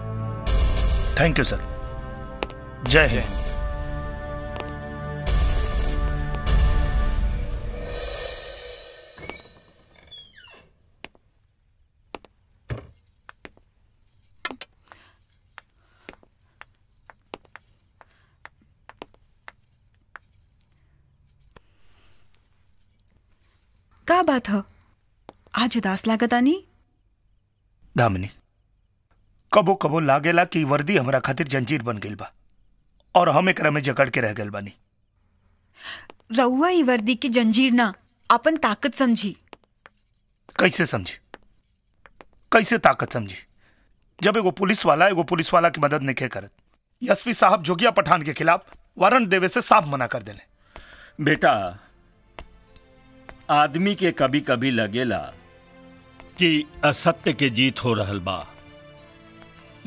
Thank you sir. जय हिंद। क्या बात है, आज उदास लागता नहीं? दामिनी, कबो कबो लागेला कि वर्दी हमरा खातिर जंजीर बन गई बा और हम एकरा में जकड़ के रह गए बानी। रहुआ ई वर्दी की जंजीर ना अपन ताकत समझी। कैसे समझी? कैसे ताकत समझी जब एगो पुलिस वाला की मदद नहीं करत? एसपी साहब जोगिया पठान के खिलाफ वारंट देवे से साफ मना कर देले। बेटा, आदमी के कभी कभी लगेला कि असत्य के जीत हो रहल बा,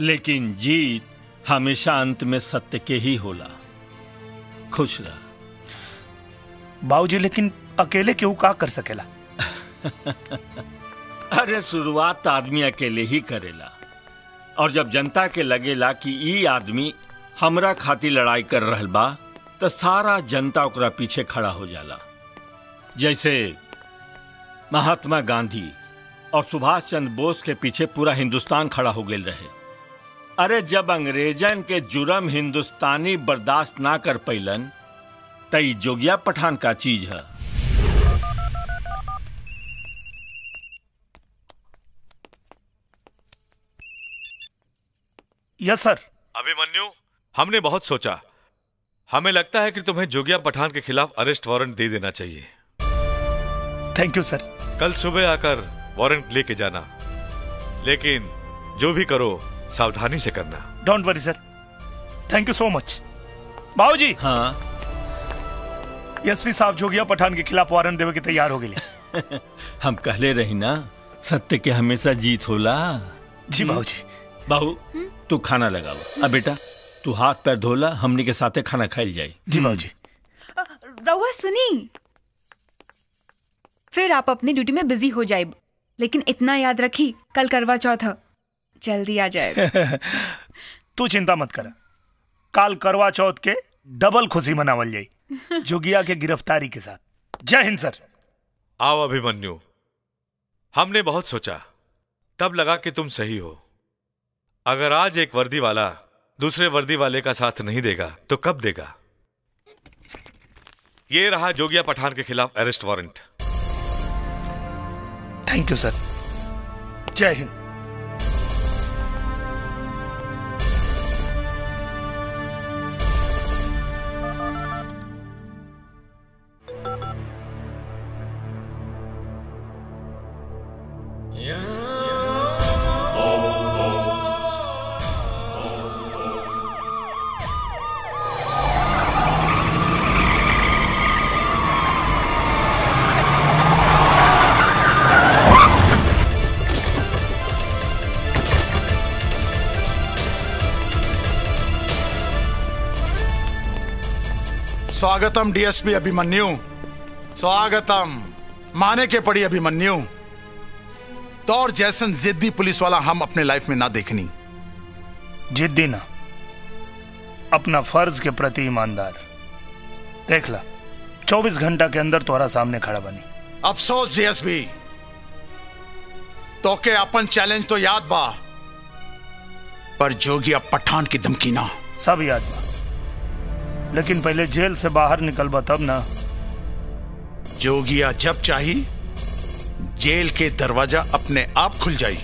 लेकिन जीत हमेशा अंत में सत्य के ही होला। खुश रहा बाबूजी, लेकिन अकेले क्यों का कर सकेला? अरे शुरुआत आदमी अकेले ही करेला, और जब जनता के लगेला कि ई आदमी हमरा खातिर लड़ाई कर रहल बा तो सारा जनता ओकरा पीछे खड़ा हो जाला। जैसे महात्मा गांधी और सुभाष चंद्र बोस के पीछे पूरा हिंदुस्तान खड़ा हो गेल रहे। अरे जब अंग्रेजन के जुर्म हिंदुस्तानी बर्दाश्त ना कर पैलन तई जोगिया पठान का चीज है। Yes sir. अभिमन्यु, हमने बहुत सोचा, हमें लगता है कि तुम्हें जोगिया पठान के खिलाफ अरेस्ट वारंट दे देना चाहिए। Thank you sir. कल सुबह आकर वारंट लेके जाना, लेकिन जो भी करो सावधानी से करना। Don't worry sir, thank you so much. बाबूजी। हाँ। एसपी साहब जोगिया पठान के खिलाफ वारंट देवे के तैयार हो गए। हम कहले रही ना, सत्य के हमेशा जीत होला। जी बाबूजी। बाबू तू खाना लगाओ, अब बेटा तू हाथ पैर धोला, हमनी के साथे खाना खाइल जाए। जी बाबूजी। रउआ सुनी, फिर आप अपनी ड्यूटी में बिजी हो जाए, लेकिन इतना याद रखी कल करवा चौथ जल्दी आ जाए। तू चिंता मत कर, काल करवा चौथ के डबल खुशी मनावल जाए जोगिया के गिरफ्तारी के साथ। जय हिंद सर। आओ अभिमन्यु, हमने बहुत सोचा तब लगा कि तुम सही हो। अगर आज एक वर्दी वाला दूसरे वर्दी वाले का साथ नहीं देगा तो कब देगा? ये रहा जोगिया पठान के खिलाफ arrest warrant. Thank you sir. जय हिंद। स्वागतम डीएसपी अभिमन्यु, स्वागतम। माने के पड़ी अभिमन्यु, तो और जैसन जिद्दी पुलिस वाला हम अपने लाइफ में ना देखनी। जिद्दी ना, अपना फर्ज के प्रति ईमानदार। देख ला 24 घंटा के अंदर तोरा सामने खड़ा बनी। अफसोस डीएसपी, तो के अपन चैलेंज तो याद बा, पर जोगिया पठान की धमकी ना। सब याद बा, लेकिन पहले जेल से बाहर निकलबा तब ना। जोगिया जब चाहिए जेल के दरवाजा अपने आप खुल जाए।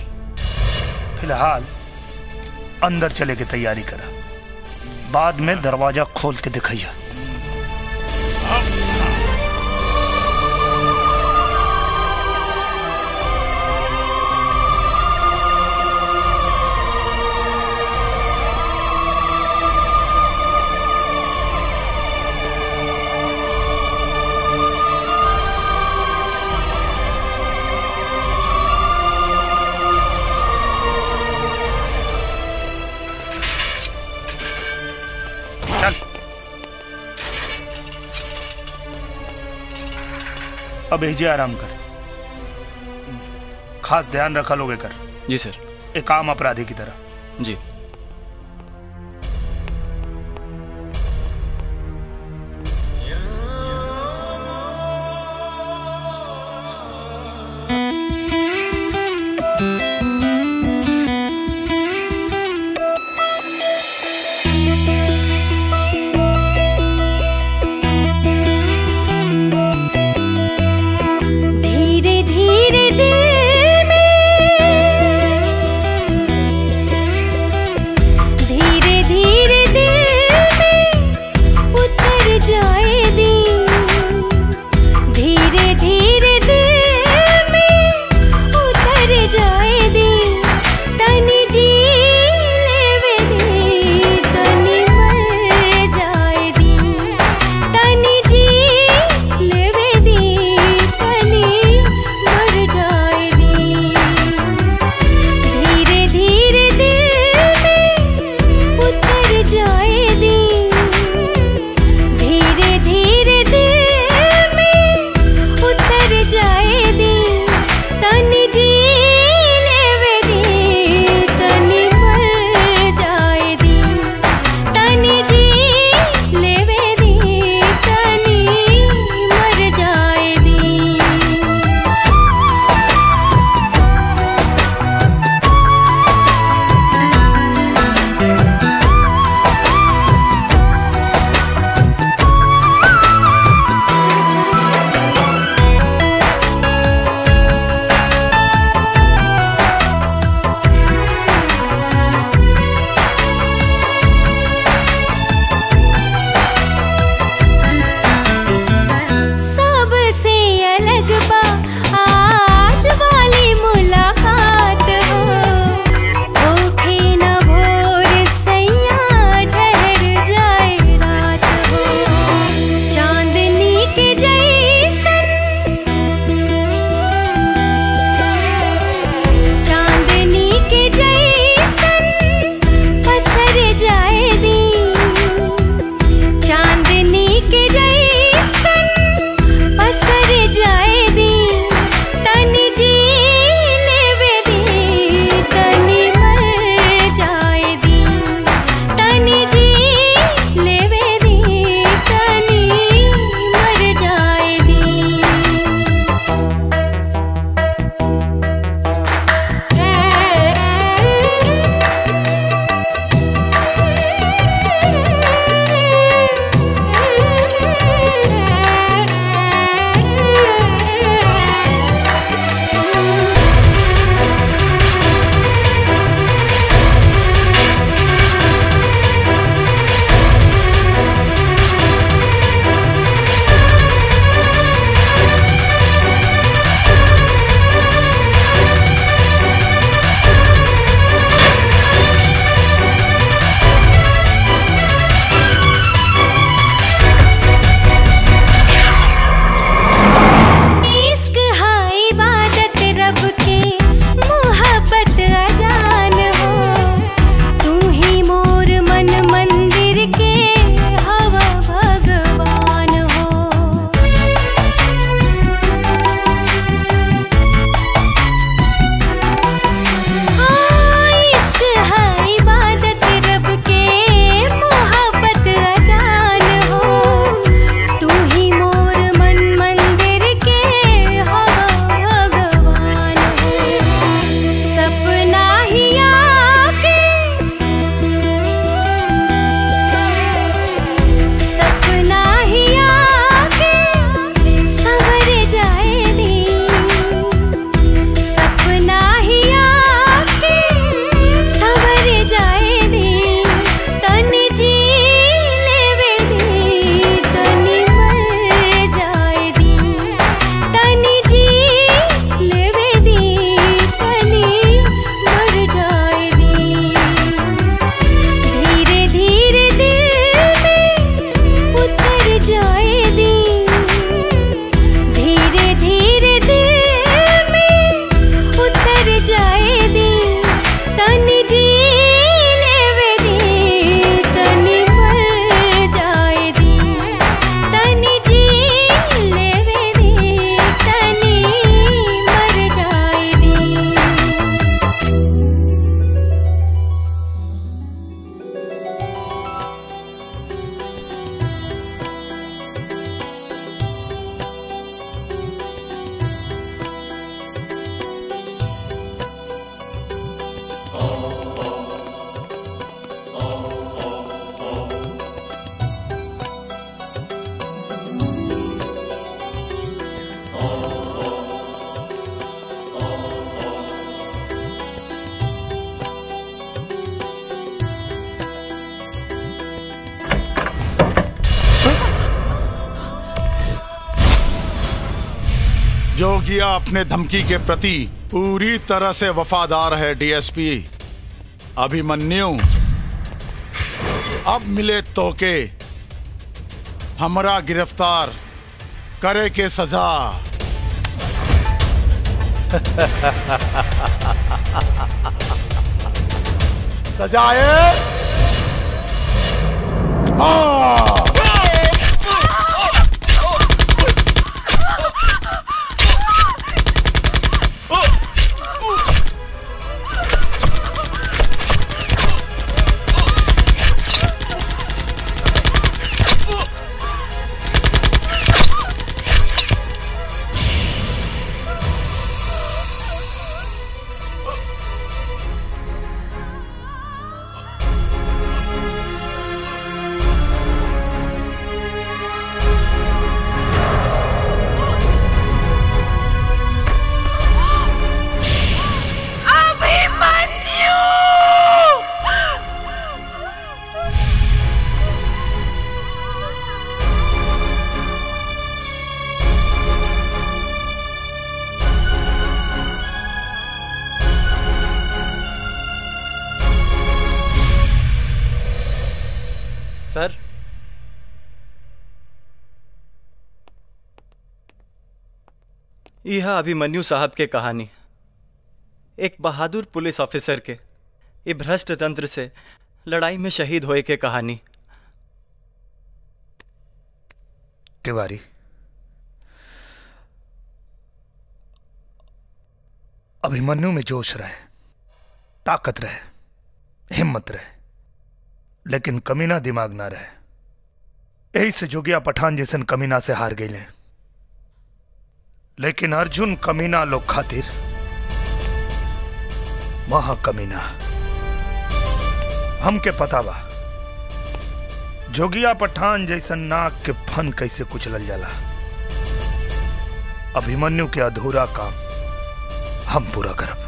फिलहाल अंदर चले के तैयारी करा, बाद में दरवाजा खोल के दिखाइया। अब भेजे आराम कर, खास ध्यान रखा लोगे कर। जी सर। एक आम अपराधी की तरह। जी। जोगिया अपने धमकी के प्रति पूरी तरह से वफादार है। डीएसपी अभिमन्यु, अब मिले तोके, हमरा गिरफ्तार करे के सजा। सजाए मार। यह अभिमन्यु साहब के कहानी, एक बहादुर पुलिस ऑफिसर के ये भ्रष्ट तंत्र से लड़ाई में शहीद होए के कहानी। तिवारी, अभिमन्यु में जोश रहे, ताकत रहे, हिम्मत रहे, लेकिन कमीना दिमाग ना रहे। यही से जोगिया पठान जैसे कमीना से हार गए। लेकिन अर्जुन कमीना लोग खातिर महा कमीना। हमके पता बा जोगिया पठान जैसन नाक के फन कैसे कुचलल जाला। अभिमन्यु के अधूरा काम हम पूरा करब।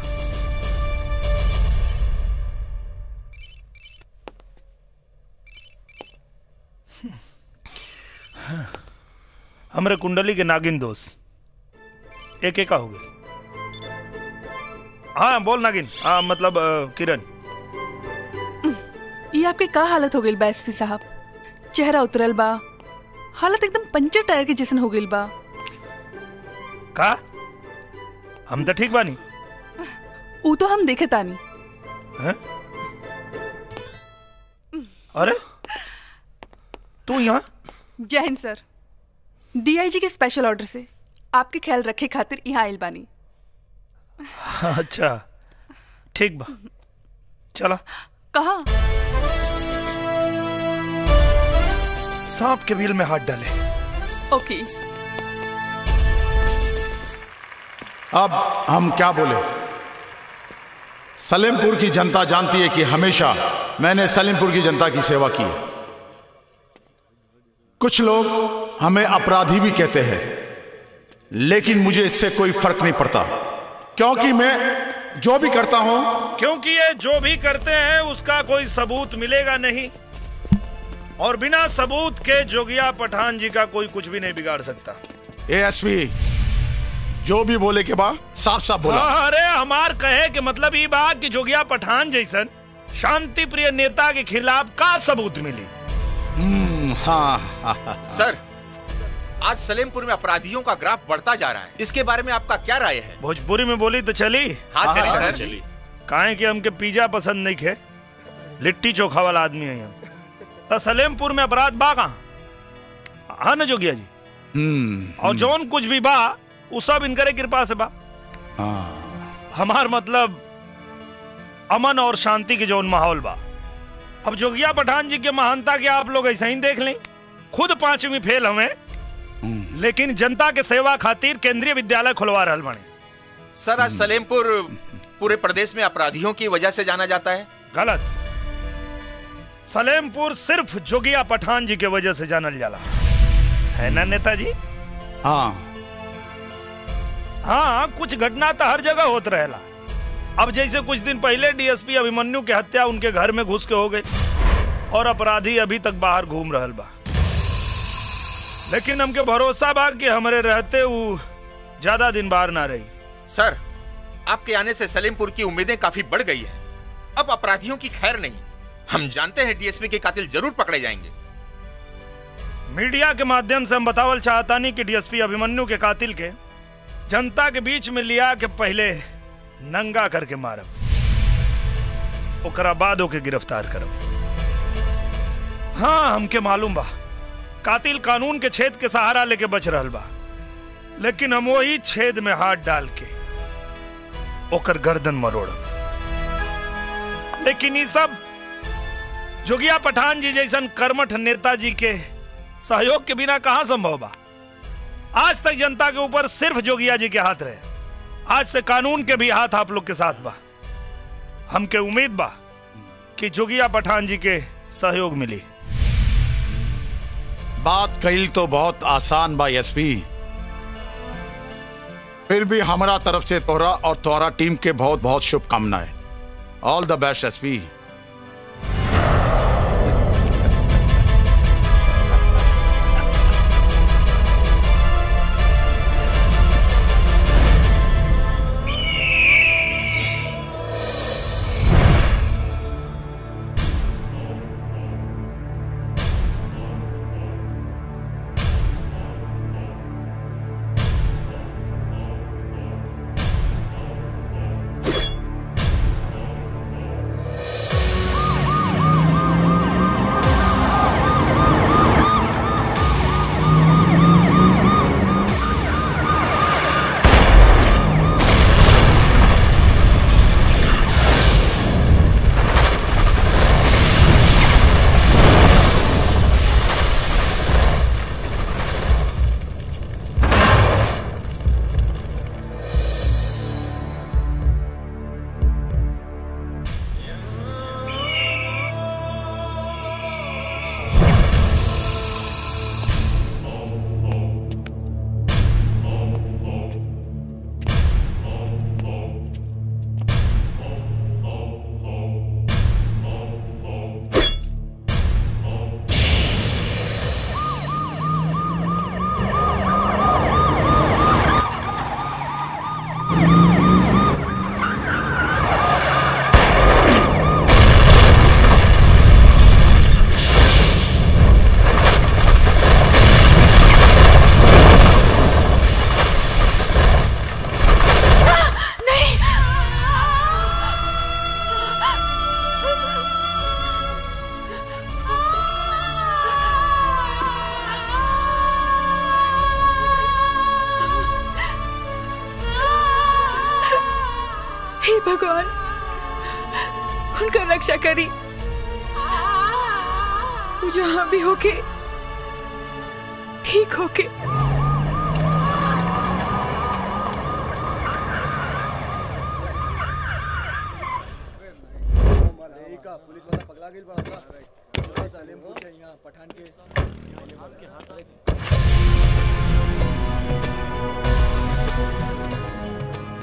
हमरे कुंडली के नागिन दोस्त एक एका हो गई। हाँ बोल नागिन। हाँ मतलब किरण, ये आपकी क्या हालत हो गई बा एसपी साहब? चेहरा उतरल बा, हालत एकदम पंचर टायर के जैसन हो गई बा। का हम तो ठीक बानी। वो तो हम देखे तानी। अरे तू यहाँ? जय हिंद सर, डीआईजी के स्पेशल ऑर्डर से आपके ख्याल रखे खातिर यहाँ आइल बानी। अच्छा ठीक बा, चला। कहा? सांप के बिल में हाथ डाले। ओके। अब हम क्या बोले? सलीमपुर की जनता जानती है कि हमेशा मैंने सलीमपुर की जनता की सेवा की। कुछ लोग हमें अपराधी भी कहते हैं, लेकिन मुझे इससे कोई फर्क नहीं पड़ता, क्योंकि मैं जो भी करता हूं, क्योंकि ये जो भी करते हैं उसका कोई सबूत मिलेगा नहीं, और बिना सबूत के जोगिया पठान जी का कोई कुछ भी नहीं बिगाड़ सकता। एएसपी, जो भी बोले के बाद साफ साफ बोला। अरे हमार कहे के मतलब ये बात कि जोगिया पठान जैसन शांति प्रिय नेता के खिलाफ का सबूत मिली। सर, आज सलेमपुर में अपराधियों का ग्राफ बढ़ता जा रहा है, इसके बारे में आपका क्या राय है? भोजपुरी में बोली तो चली। हाँ चली सर चली। काहे कि हमके पिज्जा पसंद नहीं है, लिट्टी चोखा वाला आदमी है हम। तो सलेमपुर में अपराध बा कहाँ? हाँ न जोगिया जी। और जौन कुछ भी बा वो सब इनकरे कृपा से बा। हमार मतलब अमन और शांति के जौन माहौल बा। अब जोगिया पठान जी के महानता के आप लोग ऐसा ही देख लें। खुद 5वीं फेल हमें, लेकिन जनता के सेवा खातिर केंद्रीय विद्यालय खुलवा रहल बने। सर, आज सलेमपुर पूरे प्रदेश में अपराधियों की वजह से जाना जाता है। गलत। सलेमपुर सिर्फ जोगिया पठान जी के वजह से जानल जाला, है ना नेताजी? हाँ हाँ, कुछ घटना तो हर जगह होत रहेला। अब जैसे कुछ दिन पहले डीएसपी अभिमन्यु की हत्या उनके घर में घुस के हो गई, और अपराधी अभी तक बाहर घूम रहल बा। लेकिन हमके भरोसा बा कि हमरे रहते वो ज्यादा दिन बाहर ना रही। सर, आपके आने से सलीमपुर की उम्मीदें काफी बढ़ गई है। अब अपराधियों की खैर नहीं, हम जानते हैं डीएसपी के कातिल जरूर पकड़े जाएंगे। मीडिया के माध्यम से हम बतावल चाहता नहीं कि डीएसपी अभिमन्यु के कातिल के जनता के बीच में लिया के पहले नंगा करके मारब, ओकरा बाद होके गिरफ्तार करब। हाँ, हमके मालूम बा कातिल कानून के छेद के सहारा लेके बच रहल बा, लेकिन हम वही छेद में हाथ डाल के ओकर गर्दन मरोड़ब। लेकिन ये सब जोगिया पठान जी जैसन कर्मठ नेताजी के सहयोग के बिना कहां संभव बा। आज तक जनता के ऊपर सिर्फ जोगिया जी के हाथ रहे, आज से कानून के भी हाथ आप लोग के साथ बा। हमके उम्मीद बा कि जोगिया पठान जी के सहयोग मिली। बात कइल तो बहुत आसान बा एसपी, फिर भी हमारा तरफ से तोहरा और तोहरा टीम के बहुत बहुत शुभकामनाएं। All the best SP.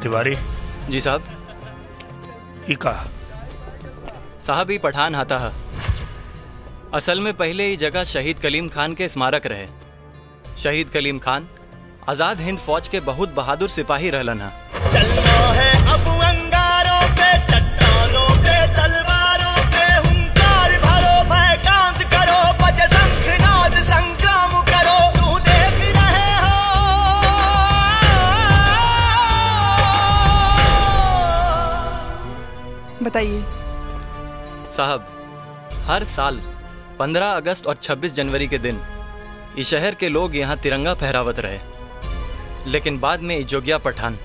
Tiwari ji साहब, इका साहब, ये पठान हाथा है। असल में पहले ये जगह शहीद कलीम खान के स्मारक रहे। शहीद कलीम खान आजाद हिंद फौज के बहुत बहादुर सिपाही रहलन है। बताइए साहब, हर साल 15 अगस्त और 26 जनवरी के दिन इस शहर के लोग यहाँ तिरंगा फहरावत रहे, लेकिन बाद में जोगिया पठान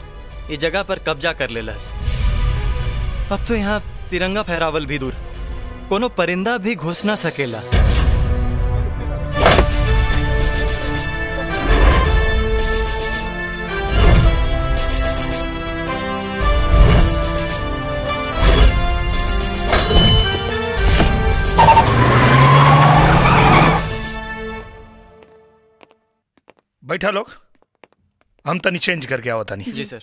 इस जगह पर कब्जा कर लेलस। अब तो यहाँ तिरंगा फहरावल भी दूर, कोनो परिंदा भी घुस ना सकेला। बैठा लोग, हम तनी चेंज करके आओ तनी। जी सर।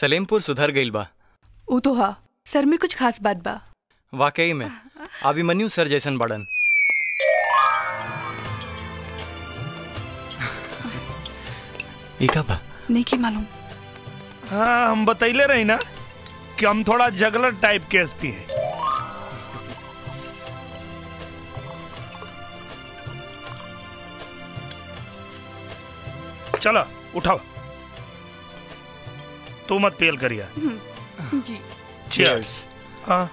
सलेमपुर सुधर गइल बा। उ तो हा, सर में कुछ खास बात बा। वाकई में अभिमन्यु सर जैसन बड़न। एका बा नहीं की मालूम। हाँ हम बताइले रही ना कि हम थोड़ा जगलर टाइप के एसपी हैं। चलो उठाओ, तू मत पेल करिया। जी। चीयर्स। हाँ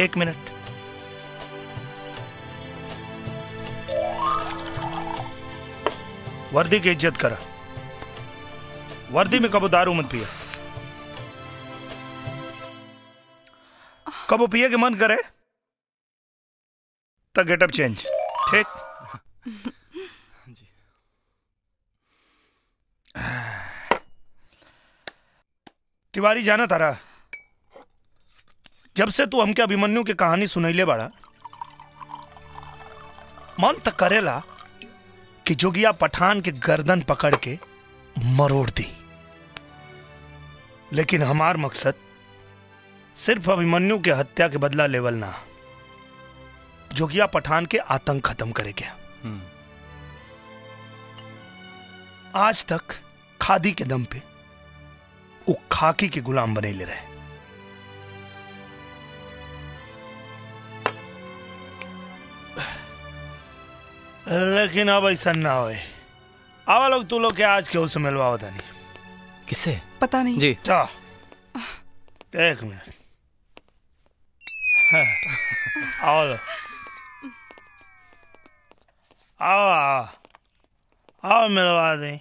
1 मिनट। वर्दी की इज्जत करा, वर्दी में कबो दारू मत पिया, कबो पिए के मन करे तो गेटअप चेंज, ठीक? तिवारी जाना तारा, जब से तू हमके अभिमन्यु की कहानी सुनैले बाड़ा, मन तक करेला कि जोगिया पठान के गर्दन पकड़ के मरोड़ दी, लेकिन हमार मकसद सिर्फ अभिमन्यु के हत्या के बदला लेवल ना, जोगिया पठान के आतंक खत्म करे गया। आज तक खादी के दम पे वो खाकी के गुलाम बने ले रहे। लेकिन अब ऐसा ना होए, आवा लोग तू लोग के आज के उसमें मिलवा होता नहीं। किससे? पता नहीं जी। जा 1 मिनट। आओ आओ आओ मिलवा दे।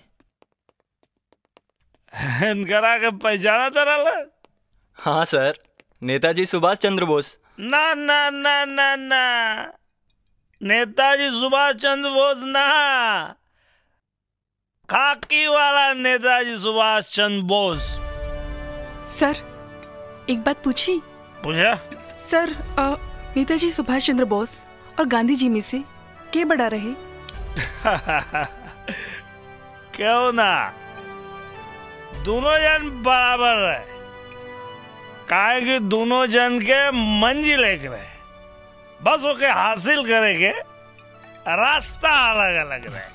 इनकरा के पहचाना तो रहा? हाँ सर, नेताजी सुभाष चंद्र बोस। ना ना ना ना ना, नेताजी सुभाष चंद्र बोस ना, खाकी वाला नेताजी सुभाष चंद्र बोस। सर एक बात पूछी? पूछा सर। नेताजी सुभाष चंद्र बोस और गांधी जी में से के बड़ा रहे? क्यों ना, दोनों जन बराबर रहे, काहे कि दोनों जन के मंजिल एक रहे, बस ओके हासिल करेंगे रास्ता अलग अलग रहे।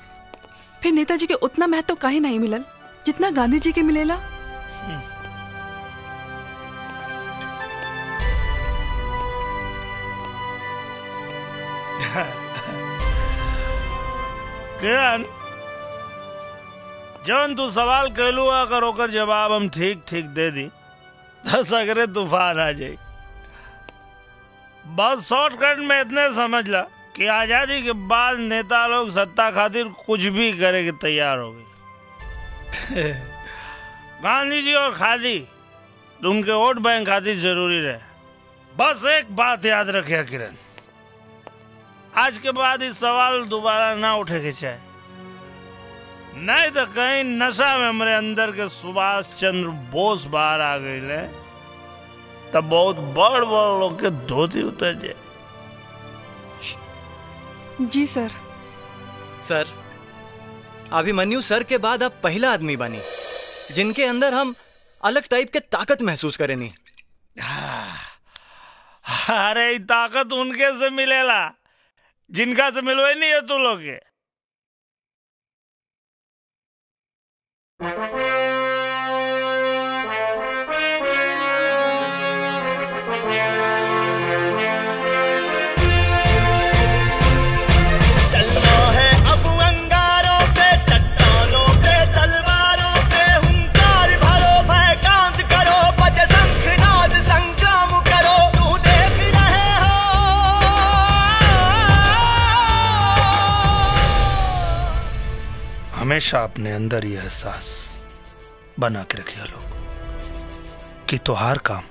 फिर नेताजी के उतना महत्व काहे नहीं मिलल जितना गांधी जी के मिलेला? किरण, जौन तू सवाल कहलू अगर ओकर जवाब हम ठीक ठीक दे दी तो सगरे तूफान आ जाए। बस शॉर्टकट में इतने समझ ला कि आजादी के बाद नेता लोग सत्ता खातिर कुछ भी करे के तैयार हो गए। गांधी जी और खादी उनके वोट बैंक खातिर जरूरी रहे। बस एक बात याद रखे किरण, आज के बाद इस सवाल दोबारा ना उठे के चाहे, नहीं तो कहीं नशा में हमारे अंदर के सुभाष चंद्र बोस बाहर आ गए तब बहुत बड़ बड़ लोग के धोती उतर जाए। जी सर। सर अभिमन्यु सर के बाद आप पहला आदमी बनी जिनके अंदर हम अलग टाइप के ताकत महसूस करेनी। अरे ताकत उनके से मिलेला जिनका से मिलवे नहीं है तू लोग के। हमेशा अपने अंदर यह एहसास बना के रखिए लोग कि तो हर काम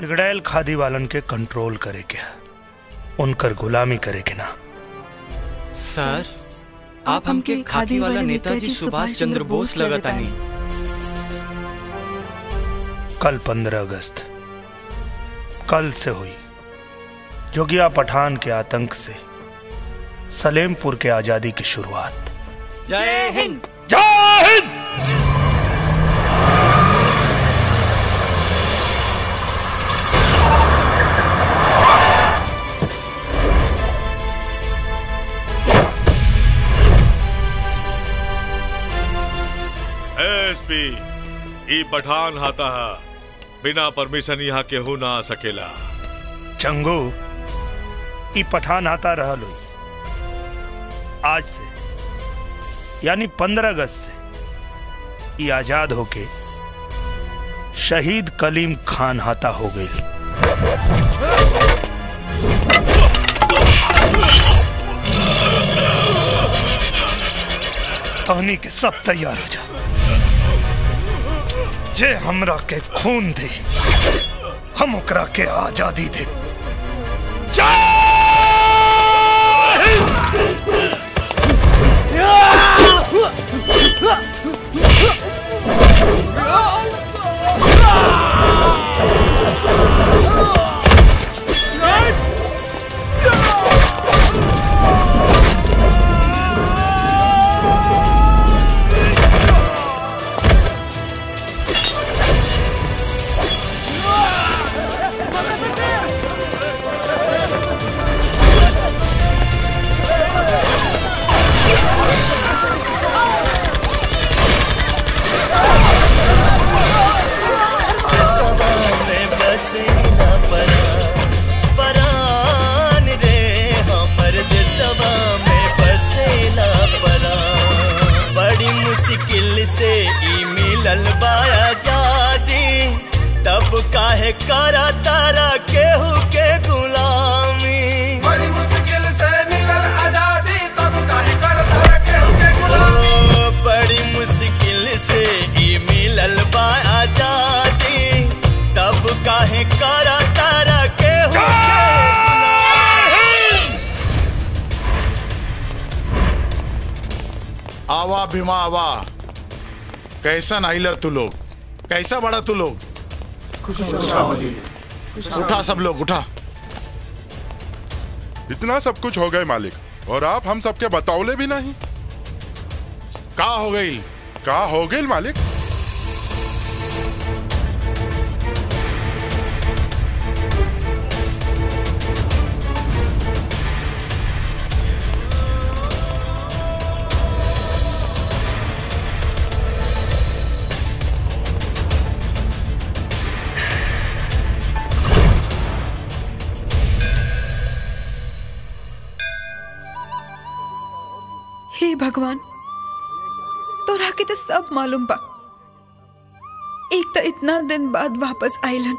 बिगड़ैल खादी वालन के कंट्रोल करे के, उनकर गुलामी करे के ना। सर आप हमके खादी वाला नेताजी सुभाष चंद्र बोस लगाता नहीं। कल 15 अगस्त, कल से हुई जोगिया पठान के आतंक से सलेमपुर के आजादी की शुरुआत। जय हिंद। जय हिंद। एसपी ई पठान हाता है बिना परमिशन यहाँ के हो ना आ सकेला। चंगो ई पठान हाता रहा लो आज से यानी 15 अगस्त से ई आजाद होके शहीद कलीम खान हाता हो गई। तहनी के सब तैयार हो जा जे हमरा के खून दे हम ओकरा के आजादी दे। कारा तारा केहू के गुलामी बड़ी मुश्किल से मिलल आजादी तब काहे कारा तारा केहू के गुलामी ओ, बड़ी मुश्किल से ई मिलल बा आजादी तब काहे कारा तारा केहू के गुलामी। आवा भीमा आवा, कैसा नाइलर तू लोग, कैसा बड़ा तू लोग। उठा सब लोग उठा। इतना सब कुछ हो गए मालिक और आप हम सबके बताओले भी नहीं। का हो गई, का हो गई मालिक? भगवान तोरा के तो सब मालूम बा। एक तो इतना दिन बाद वापस आइलन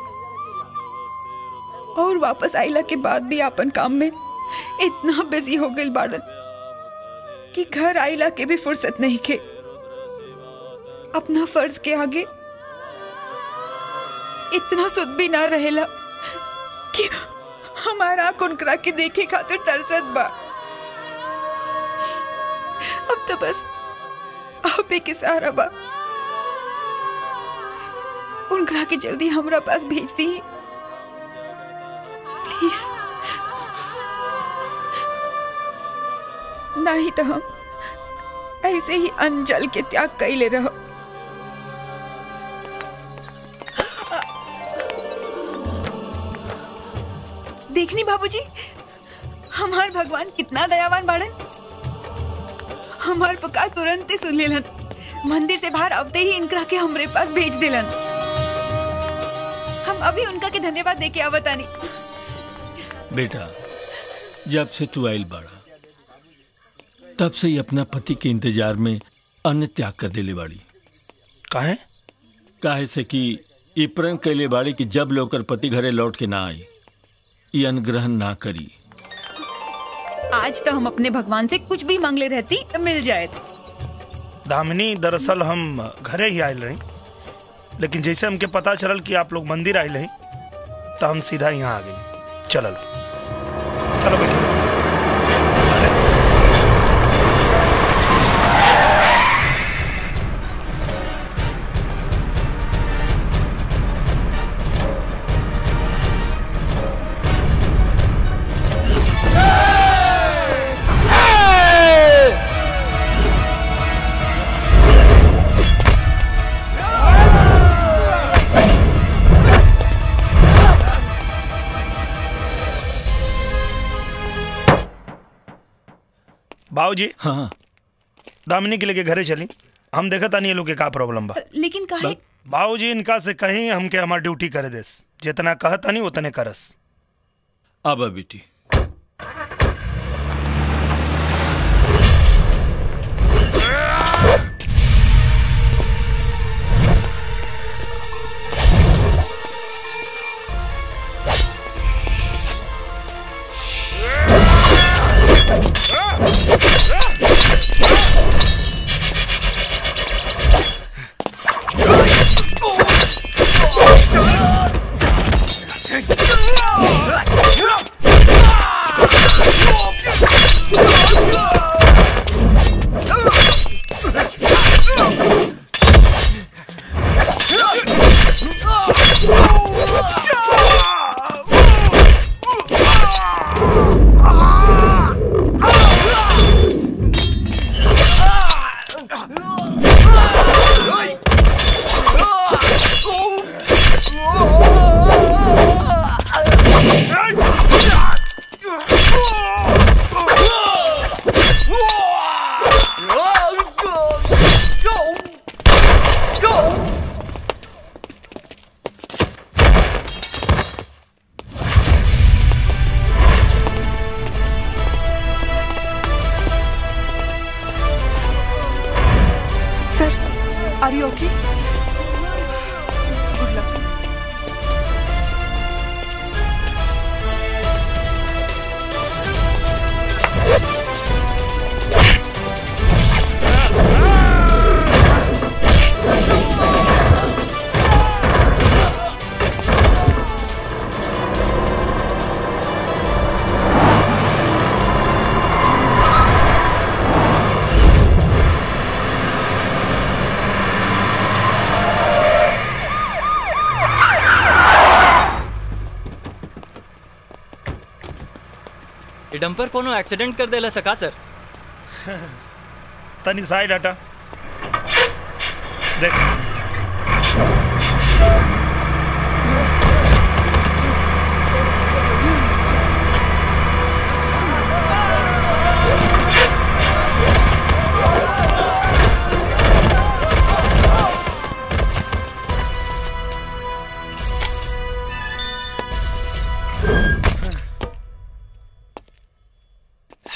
और वापस आइला के बाद भी अपन काम में इतना बिजी हो गई बाड़न कि घर आइला के भी फुर्सत नहीं के अपना फर्ज के आगे इतना सुध भी ना रहेला कि हमारा कुनकरा के देखे खातिर तरसत बा। अब तो बस आप ही के सहारा बा। उनकरा के जल्दी हमरा पास भेज दी प्लीज, नहीं तो हम ऐसे ही अंजल के त्याग कैले रहो। देखनी बाबूजी हमार भगवान कितना दयावान बाड़न, हमार पुकार तुरंत ही सुन लेलन, मंदिर से बाहर आते ही इनकरा के हमरे पास भेज देलन। हम अभी उनका के धन्यवाद देके आवतानी। बेटा जब से तू आयल बाड़ा तब से ही अपना पति के इंतजार में अन्न त्याग कर देले बाड़ी। काहे? काहे से कि ये प्रण कैले बाड़ी कि जब लोकर पति घरे लौट के ना आई ये अन्न ग्रहण ना करी। आज तो हम अपने भगवान से कुछ भी मांग ले रहती तो मिल जाए। दामिनी दरअसल हम घरे ही आयल रही, लेकिन जैसे हमके पता चलल कि आप लोग मंदिर आयल हैं तो हम सीधा यहाँ आ गए। चलल चलो बेटा। बाबूजी हाँ दामिनी के लेके घरे चली, हम देखता नहीं लोग के का प्रॉब्लम बा। लेकिन कहे बाबूजी इनका से कहीं हमके हमार ड्यूटी करे देस, जितना कहता नहीं उतने करस। अब बेटी डंपर कोनो एक्सीडेंट कर देला सका सर। तनी साइड हटा देख।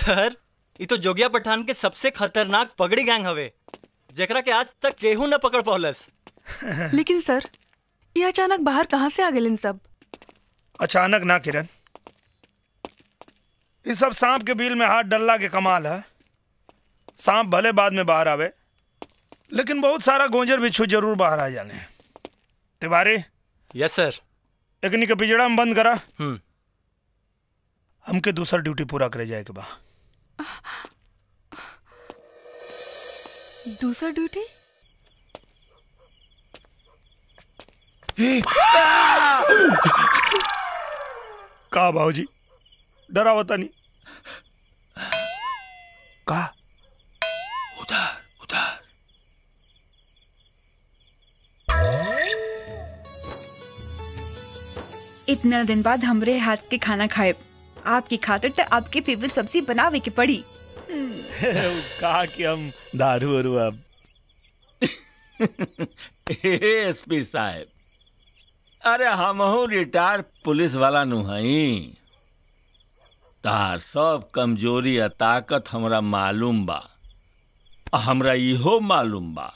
सर ये तो जोगिया पठान के सबसे खतरनाक पगड़ी गैंग हवे, जेकरा के आज तक केहू न पकड़ पौलस। लेकिन सर ये अचानक बाहर कहाँ से आ गए इन सब? अचानक ना किरण, ये सब सांप के बिल में हाथ डलला के कमाल है। सांप भले बाद में बाहर आवे, लेकिन बहुत सारा गोंजर बिच्छू जरूर बाहर आ जाने। तिवारी। Yes sir. एकनी के पिजड़ा में बंद करा। हमके दूसरा ड्यूटी पूरा करे जाए के बा। दूसरा ड्यूटी? का भाऊजी डरावता नहीं? का उधर उधर इतना दिन बाद हमरे हाथ के खाना खाए, आपकी खातिर तो आपकी फेवरेट सब्जी बनावे के पड़ी। कहा कि हम दारू और अब एसपी साहब, अरे हमहू रिटायर पुलिस वाला नु हई, तार सब कमजोरी और ताकत हमरा मालूम बा। हमरा इहो मालूम बा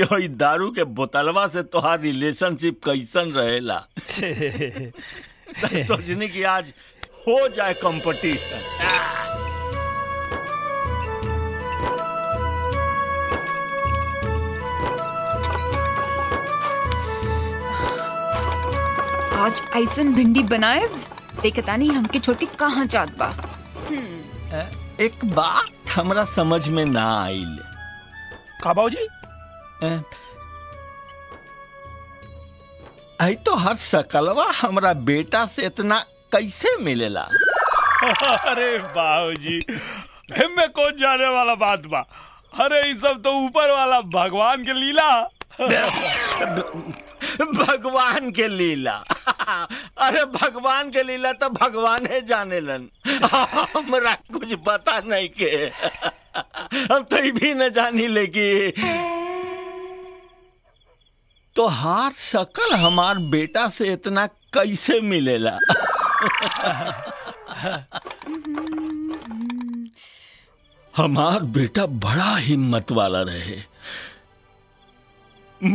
कि दारू के बोतलवा से तोहार रिलेशनशिप कैसन रहेला। सोचनी कि आज हो जाए कंपटीशन। आज ऐसन भिंडी बनाए देखता नहीं हमके छोटी कहाँ जात बा। एक बात हमरा समझ में ना आइल। का बाबूजी? आई तो हर सकलवा हमरा बेटा से इतना कैसे मिलेला? अरे बाबूजी हमें कौन जाने वाला बात बा। अरे ये सब तो ऊपर वाला भगवान के लीला। भगवान के लीला? अरे भगवान के लीला तो भगवान है जानेलन, हमरा कुछ पता नहीं के। अब तो भी न जानी लेगी। तो हार सकल हमार बेटा से इतना कैसे मिलेला? हमार बेटा बड़ा हिम्मत वाला रहे,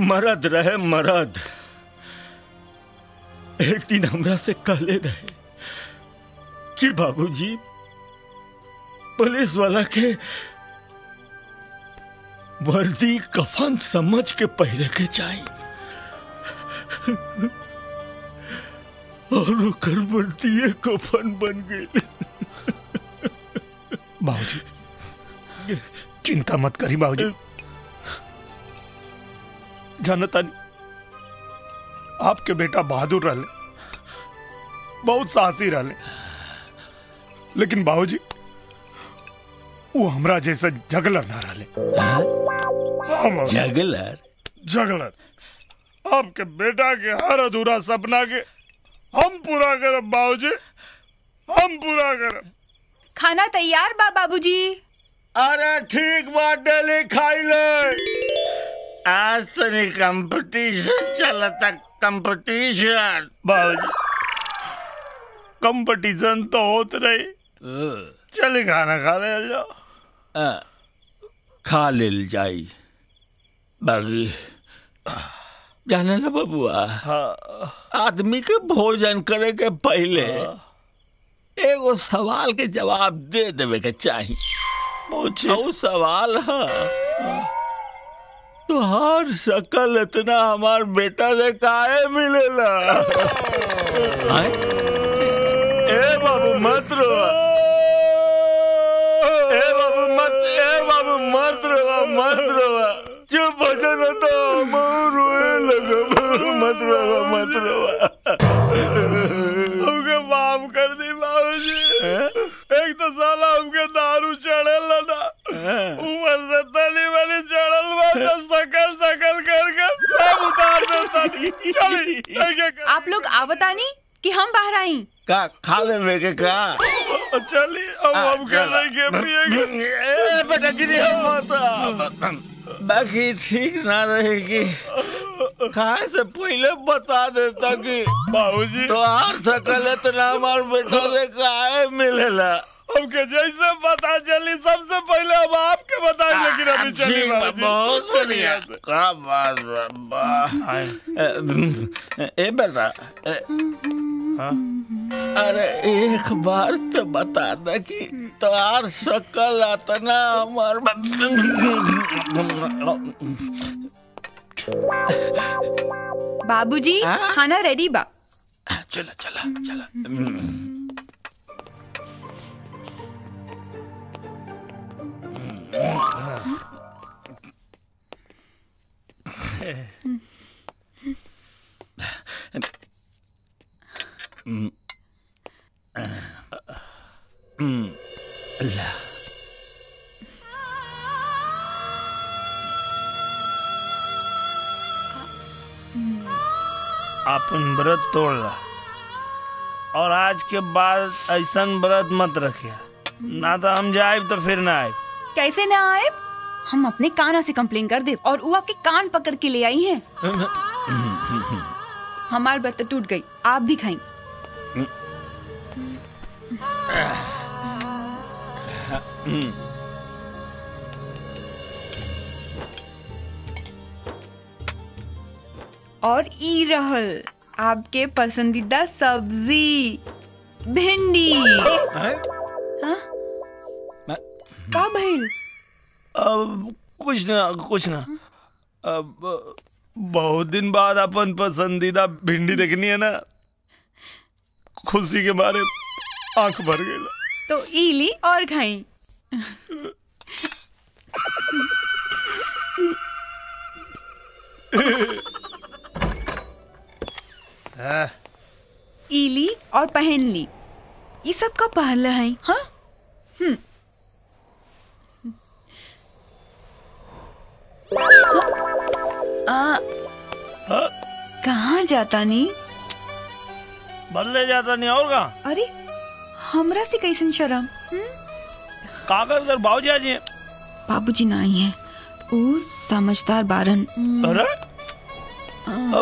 मरद रहे मरद। एक दिन हमरा से कहले रहे कि बाबूजी पुलिस वाला के वर्दी कफन समझ के पहरे के चाहिए, और उकर वर्दी कफन बन गए। बाबूजी चिंता मत करी बाबूजी, जनता आपके बेटा बहादुर रहले, बहुत साहसी रहले, लेकिन बाबूजी वो हमरा जैसा जगलर ना रहले। हाँ जगलर जगलर आपके बेटा के हर अधूरा सपना के हम पूरा करब बाबूजी, हम पूरा करब। खाना तैयार बा बाबूजी। अरे ठीक बात डेली खाई ले। आज तो नहीं कंपटीशन चलता, कंपटीशन बाबूजी, कंपटीशन तो होते रही। चले खाना खा ले जाओ, खा ले जाई बाकी जाने ना बबुआ। आदमी के भोजन करे के पहले एगो सवाल के जवाब दे देवे के चाहिए। पूछो सवाल है तो हार सकल इतना हमार बेटा से काहे मिलेला? ए बाबू मत रो, ए बाबू मत, ए बाबू मत रो, मत रो, चुप हो जा ना तो हम रोए लगब। मत रो, मत रो, हमके माफ कर दी बाबूजी। एक तो साला हमके दारू चढ़ेल ना, ऊपर से तली वाली चढ़ल बा, सकल सकल करके सब उतार देता नहीं। आप लोग आवतानी कि हम बाहर आई का खा लेवे के का? चली अब हम कहले के पिएगे। ए बेटा गिरी हम मत, बाकी ठीक ना रहेगी खाए से पहले बता देता कि बाबूजी तो हार सकल इतना हमार बेटा से काहे मिलेला। हमके जैसे पता चली सबसे पहले अब आपके बताए, लेकिन अभी चली ए बेटा। अरे एक बार तो बता दे कि तार सकल इतना हमार बाबूजी। खाना रेडी बा, चला चला चला। अपन व्रत तोड़ला और आज के बाद ऐसा व्रत मत रखे ना तो हम जाए तो फिर ना आए। कैसे ना आए? हम अपने काना से कंप्लेन कर दे और वो आपके कान पकड़ के ले आई है। हमारी बात टूट गई, आप भी खाएं। और ई रहल आपके पसंदीदा सब्जी भिंडी। हाँ का भइल? कुछ ना कुछ ना। अब बहुत दिन बाद अपन पसंदीदा भिंडी देखनी है ना, खुशी के मारे आंख भर गई। तो इली और खाई। इली और पहन ली, ये सब का पहला है। हाँ कहाँ जाता नहीं? बदले जाता नहीं और कहाँ? अरे हमरा से कैसन शर्म? काकर बाबूजी बाबूजी ना ही है, वो समझदार बारन। अरे अब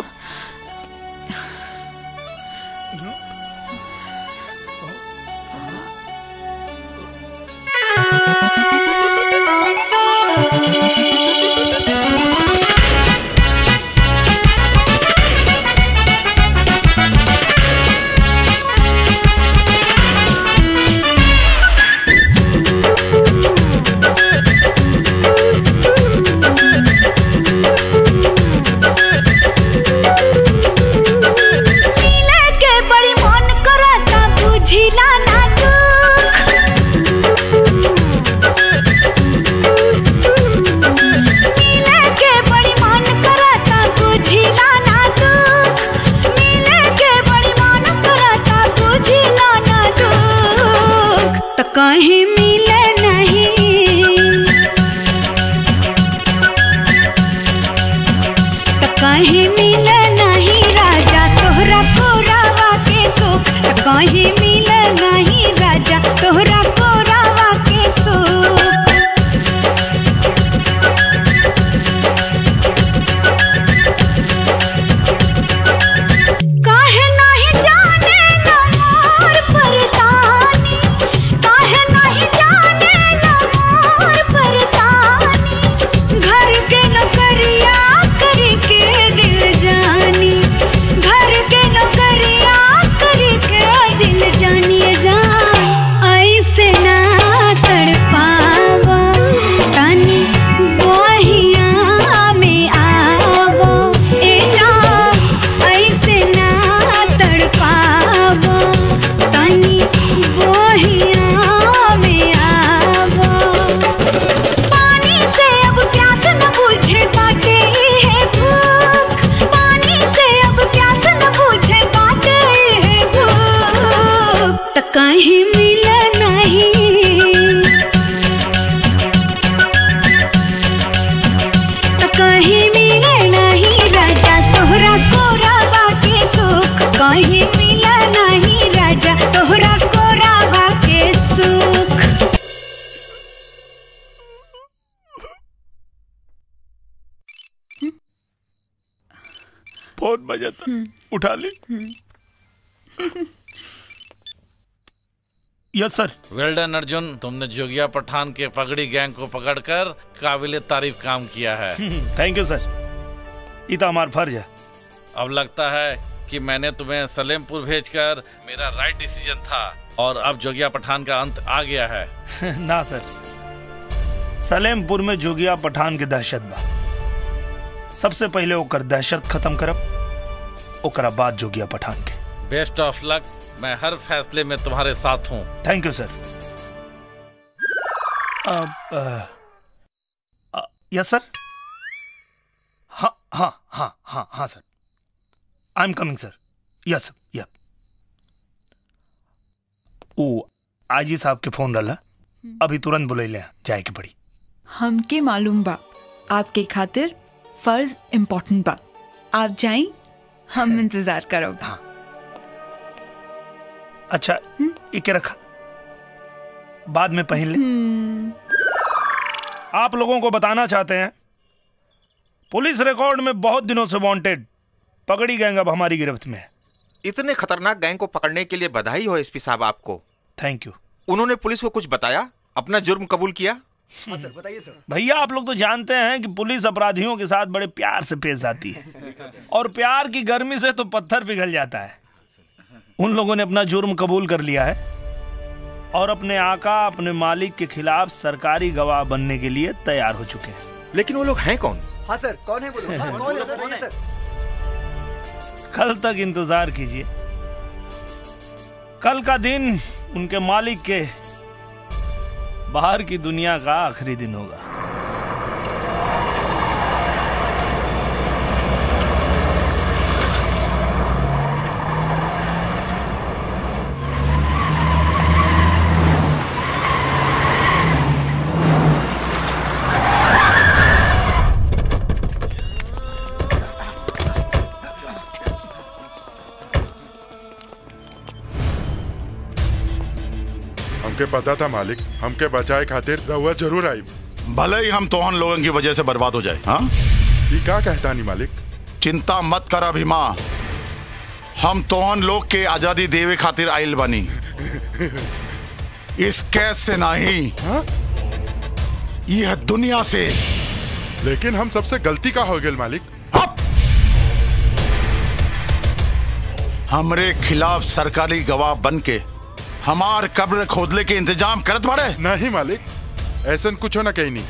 उठा ले। Yes sir. Well done Arjun, तुमने जोगिया पठान के पगड़ी गैंग को पकड़कर काबिले तारीफ काम किया है। थैंक यू सर, इतना हमारा फर्ज है। अब लगता है कि मैंने तुम्हें सलेमपुर भेजकर मेरा राइट डिसीजन था और अब जोगिया पठान का अंत आ गया है। ना सर, सलेमपुर में जोगिया पठान की दहशत बा। सबसे पहले होकर दहशत खत्म करब, ओकरा बाद जोगिया पठान के। बेस्ट ऑफ लक, मैं हर फैसले में तुम्हारे साथ हूँ। Thank you sir. Yes sir. हाँ हाँ हाँ हाँ हाँ sir, I am coming sir. Yes sir. ओ आईजी साहब के फोन रहा, अभी तुरंत बुले ले, जाए के पड़ी। हमके मालूम बा आपके खातिर फर्ज इम्पोर्टेंट बा, आप जाए, हम इंतजार करोगे। हाँ। अच्छा इके रखा, बाद में पहन ले। आप लोगों को बताना चाहते हैं, पुलिस रिकॉर्ड में बहुत दिनों से वांटेड पगड़ी गैंग अब हमारी गिरफ्त में है। इतने खतरनाक गैंग को पकड़ने के लिए बधाई हो एसपी साहब आपको। Thank you. उन्होंने पुलिस को कुछ बताया, अपना जुर्म कबूल किया। हाँ सर, बताइए सर। भैया आप लोग तो जानते हैं कि पुलिस अपराधियों के साथ बड़े प्यार से पेश आती है और प्यार की गर्मी से तो पत्थर पिघल जाता है। उन लोगों ने अपना जुर्म कबूल कर लिया है और अपने आका, अपने मालिक के खिलाफ सरकारी गवाह बनने के लिए तैयार हो चुके हैं। लेकिन वो लोग हैं कौन? हाँ सर, कौन है वो लोग? हाँ, कौन है सर? कल तक इंतजार कीजिए, कल का दिन उनके मालिक के बाहर की दुनिया का आखिरी दिन होगा। हमके पता था मालिक, हमके बचाए खातिर रउआ जरूर आई। भले ही हम तोहन लोगों की वजह से बर्बाद हो जाए। हाँ ये क्या कहता नहीं मालिक? चिंता मत कर अभिमा, हम तोहन लोग के आजादी देवे खातिर आइल बनी, इस कैद से नहीं यह दुनिया से। लेकिन हम सबसे गलती का हो गए मालिक, हमरे खिलाफ सरकारी गवाह बन के हमार कब्र खोदले के इंतजाम करत बाड़े। नहीं मालिक, ऐसा कुछ होना कहीं नहीं,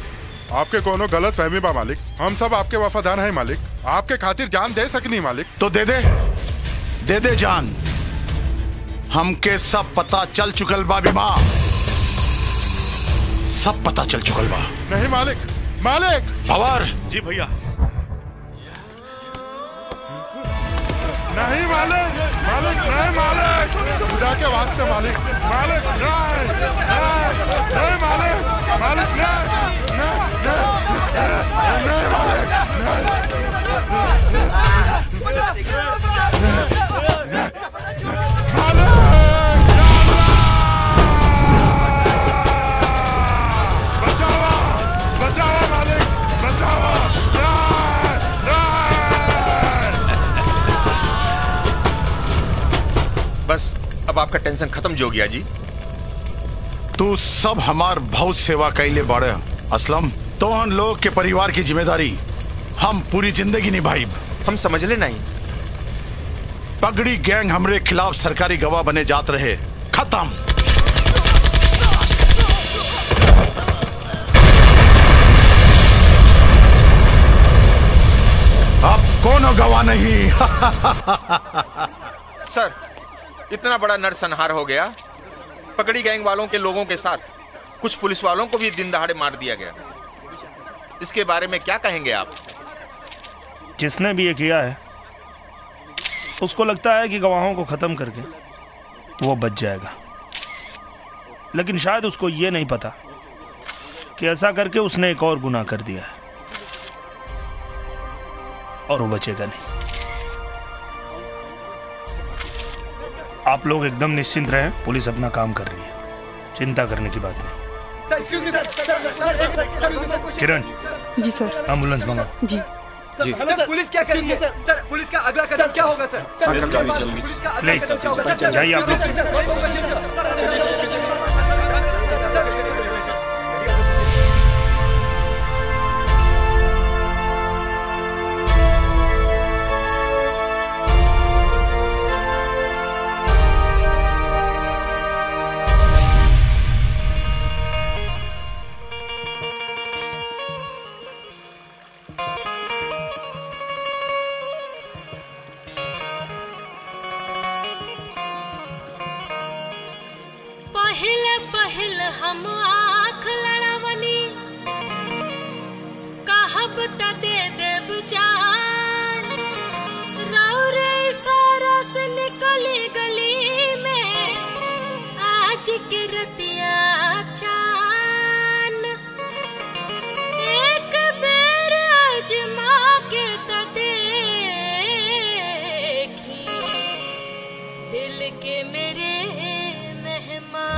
आपके कोनो गलत फहमी बा मालिक, हम सब आपके वफादार हैं मालिक, आपके खातिर जान दे सकनी मालिक। तो दे दे जान, हमके सब पता चल चुकल बा बीमा, सब पता चल चुकल बा। नहीं मालिक, मालिक भंवर। जी भैया। नहीं मालिक, मालिक नहीं मालिक, खुदा के वास्ते मालिक, मालिक नहीं मालिक, मालिक नहीं। बस अब आपका टेंशन खत्म जोगिया जी। तू सब हमार बहुत सेवा कैले बाड़े असलम, तो हम लोग के परिवार की जिम्मेदारी हम पूरी जिंदगी निभाइब। हम समझ ले नहीं, पगड़ी गैंग हमरे खिलाफ सरकारी गवाह बने जात रहे, खत्म। अब कोनो गवाह नहीं। सर इतना बड़ा नरसंहार हो गया, पकड़ी गैंग वालों के लोगों के साथ कुछ पुलिस वालों को भी दिन दहाड़े मार दिया गया, इसके बारे में क्या कहेंगे आप? जिसने भी ये किया है उसको लगता है कि गवाहों को ख़त्म करके वो बच जाएगा, लेकिन शायद उसको ये नहीं पता कि ऐसा करके उसने एक और गुनाह कर दिया है और वो बचेगा नहीं। आप लोग एकदम निश्चिंत रहें, पुलिस अपना काम कर रही है, चिंता करने की बात नहीं। किरण जी सर, एम्बुलेंस मंगाओ। जी जी। सर पुलिस क्या करेगी सर? पुलिस का अगला कदम क्या होगा सर? पुलिस का अगला कदम क्या होगा? जाइए आप लोग। दिल के मेरे मेहमान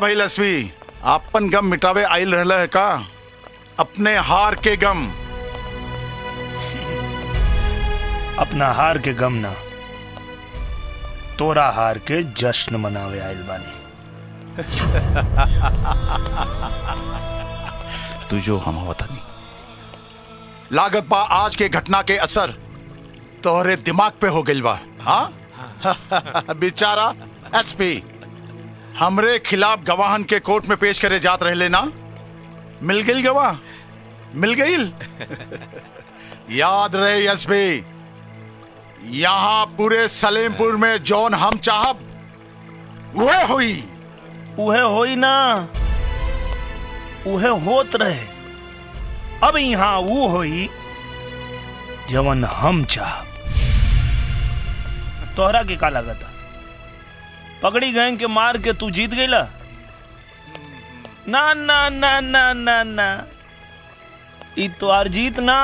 भाई लक्ष्मी आपन गम मिटावे आयल रहला है का अपने हार के गम। अपना हार के गम ना तोरा हार के जश्न मनावे आयल बानी। तू जो हम बतानी लागत बा आज के घटना के असर तोहरे दिमाग पे हो गइल बा। हाँ बेचारा एसपी हमरे खिलाफ गवाहन के कोर्ट में पेश करे जात रहे ना। मिल गई गवाह मिल गई। याद रहे एसपी यहाँ पूरे सलेमपुर में जॉन हम चाहब उहे होई ना उहे होत रहे। अब यहाँ वो होई जवन हम चाहब। तोहरा के का लागत पगड़ी गैंग के मार के तू जीत गई ला? ना ना ना ना ना ना ई तुहार जीत ना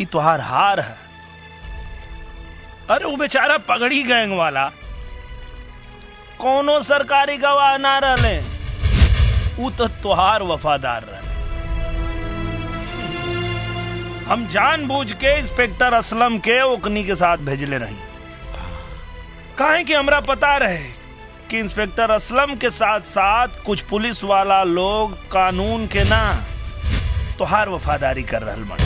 ई तुहार हार है। अरे वो बेचारा पगड़ी गैंग वाला कोनो सरकारी गवाह ना रहले उ तो तुहार वफादार रहले। हम जानबूझ के इंस्पेक्टर असलम के ओकनी के साथ भेजले रही काहे कि हमरा पता रहे कि इंस्पेक्टर असलम के साथ साथ कुछ पुलिस वाला लोग कानून के ना तोहार वफादारी कर रहल मन।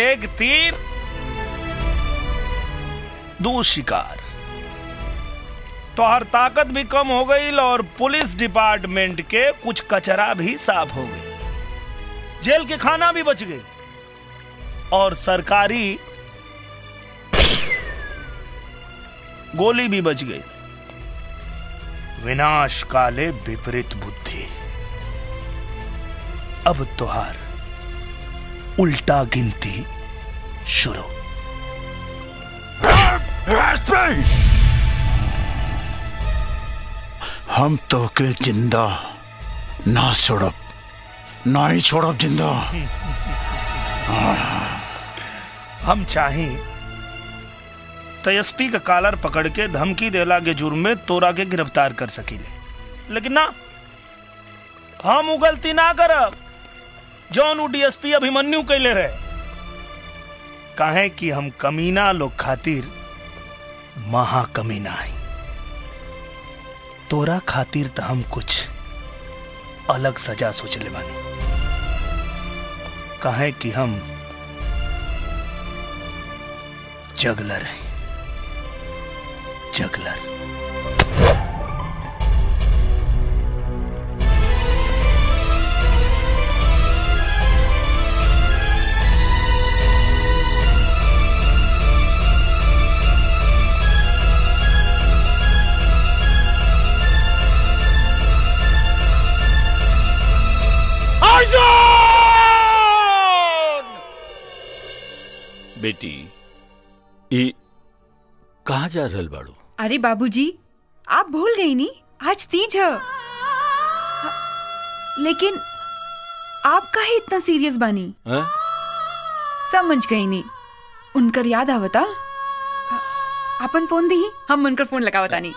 एक तीर दो शिकार। तोहार ताकत भी कम हो गई और पुलिस डिपार्टमेंट के कुछ कचरा भी साफ हो गई। जेल के खाना भी बच गए और सरकारी गोली भी बच गई। विनाश काले विपरीत बुद्धि। अब तुहार उल्टा गिनती शुरू। हम तो के जिंदा ना छोड़ब ना ही छोड़ब जिंदा। हम चाहें एसपी का कालर पकड़ के धमकी देला के जुर्म में तोरा के गिरफ्तार कर सकीले लेकिन ना हम उ गलती ना करब जौन उ डीएसपी अभिमन्यु कैले रहे। काहे कि हम कमीना लोग खातिर महाकमीना है। तोरा खातिर तो हम कुछ अलग सजा सोचले बानी। काहे कि हम जगलर है। जगलर बेटी ये कहाँ जा रहल बाड़ू? अरे बाबूजी आप भूल गई नी आज तीज है। लेकिन आप काहे इतना सीरियस बानी? समझ गई नी उनकर याद आवता। आपन फोन दी हम उनकर फोन लगावता नी।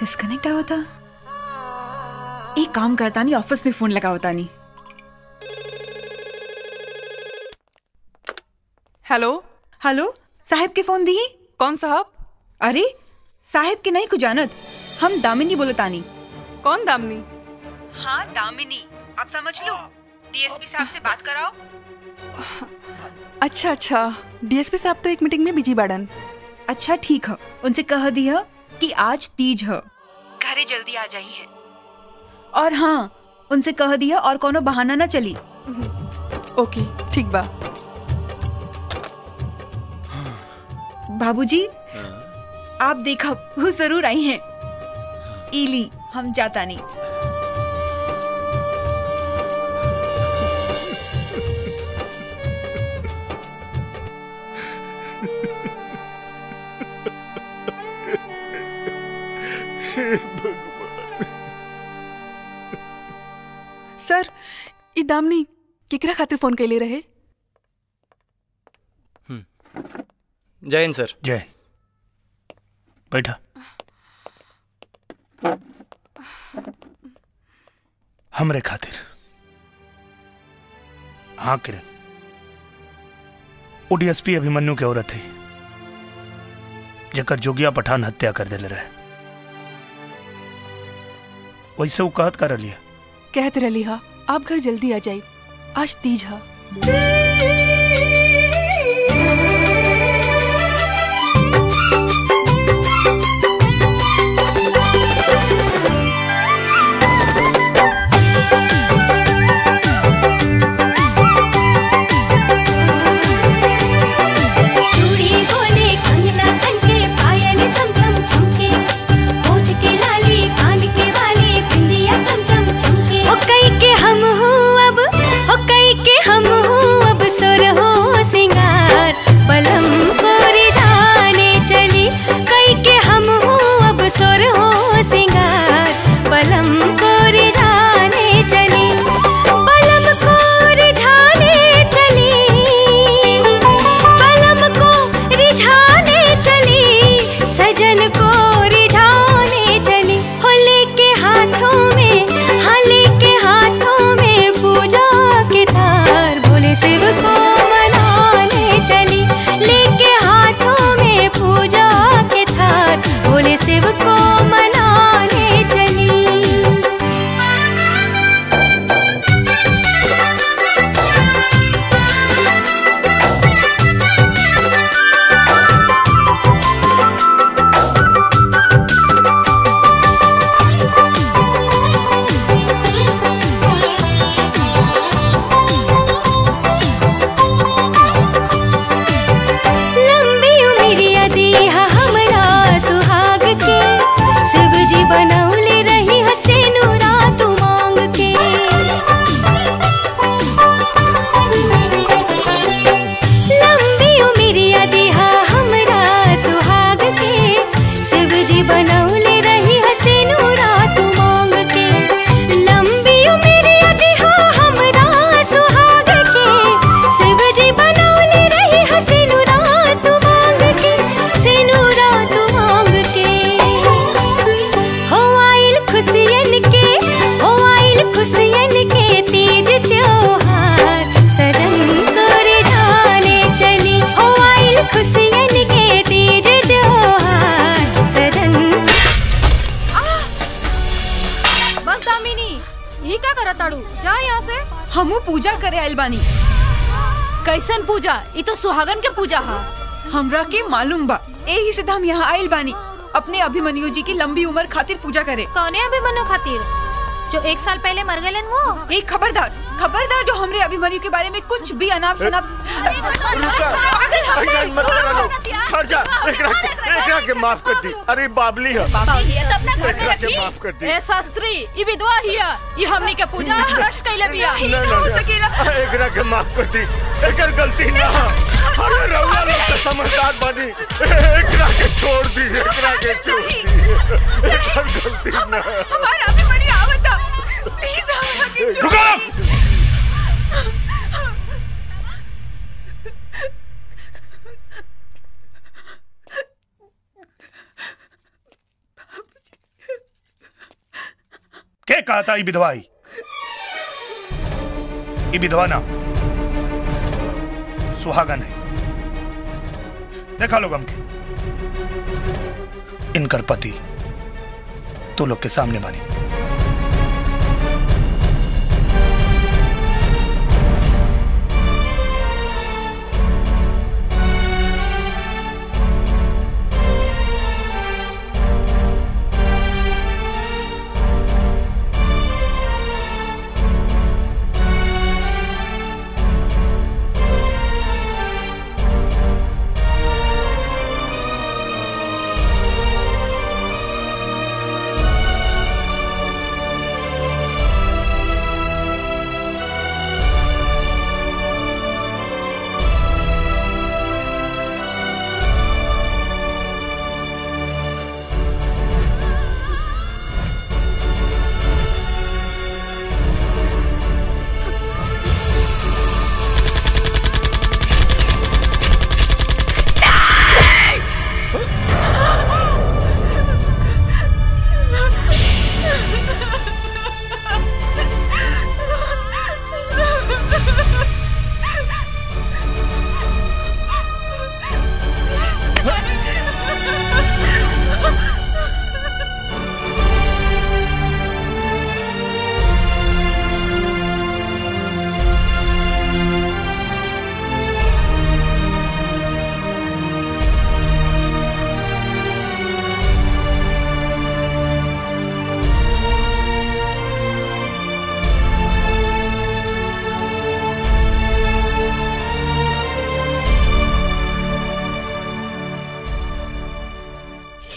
डिस्कनेक्ट आवता। एक काम करता नहीं ऑफिस में फोन लगावता नहीं। हेलो हेलो साहब के फोन दी? कौन साहब? अरे साहब के नहीं कुजानत हम दामिनी बोलता नहीं। कौन दामिनी? हाँ दामिनी आप समझ लो। डीएसपी साहब से बात कराओ अच्छा अच्छा, डीएसपी साहब तो एक मीटिंग में बिजी बाड़न। अच्छा ठीक है, उनसे कह दिया कि आज तीज है, घरे जल्दी आ जाई है। और हाँ, उनसे कह दिया और कोनो बहाना ना चली। ओके ठीक बा। बाबूजी आप देखा वो जरूर आई हैं। इली हम जाता नहीं। सर, ई दामिनी केकरा खातिर फोन कैले रहे? जय हिंद सर। जय। बैठा। हमरे खातिर। हाँ किरण, वो डीएसपी अभिमन्यु के औरत है जेकर जोगिया पठान हत्या कर दिले रहे। वैसे वो कहत कर लिया, कहत रही हा आप घर जल्दी आ जाए, आज तीज हा। कैसन पूजा? ये तो सुहागन के पूजा है। हमरा के मालूम बा, यही से हम यहाँ आयल बानी अपने अभिमन्यु जी की लंबी उम्र खातिर पूजा करे। कौने अभिमन्यु खातिर जो एक साल पहले मर गए? वो खबरदार खबरदार जो हमरे अभिमन्यु के बारे में कुछ भी अनाप शनाप। के माफ कर दी। अरे बाबली है, माफ कर दी। शास्त्री ये विधवा हिया, ये हमनी के पूजा नष्ट कैले बिया। एकरा के माफ कर दी, एकर गलती ना। अरे रउआ लोग तो समझदार बनी, एकरा के छोड़ दी, एकरा के छोड़ दी, एकर गलती ना। हमारा अभिमन्यु आवता, प्लीज हमरा के छोड़। रुको, के कहता ई विधवा? ई विधवा ना सुहागन है। देखा लोग हमके इनकर पति तो लोग के सामने माने।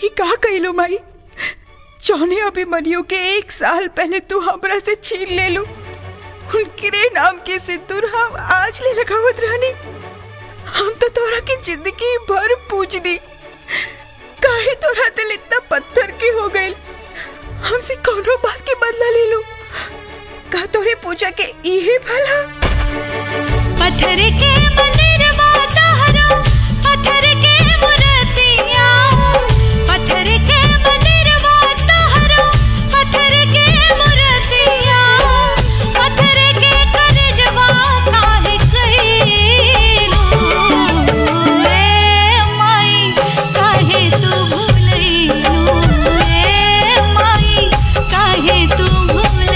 ही का कहिलो माई, चौने अभिमन्यु के 1 साल पहले तू हमरा से छीन ले लू, उनके नाम के सिंदूर हम आज ले लगावत रहनी। हम तो तोरा की जिंदगी भर पूजनी, काहे तोरा दिल इतना पत्थर के हो गए। हमसे कौनो बात के बदला ले लो, का तोरे पूजा के यही भला। पत्थर के मनरवा तोहरा, पत्थर के मूर्तिया, पत्थर के मनरवा तोहरा, पत्थर के मूर्तिया, पत्थर के करजवा काहे कहिलो। ए माई काहे तू भूलइलो, ए माई काहे तू भूलइलो।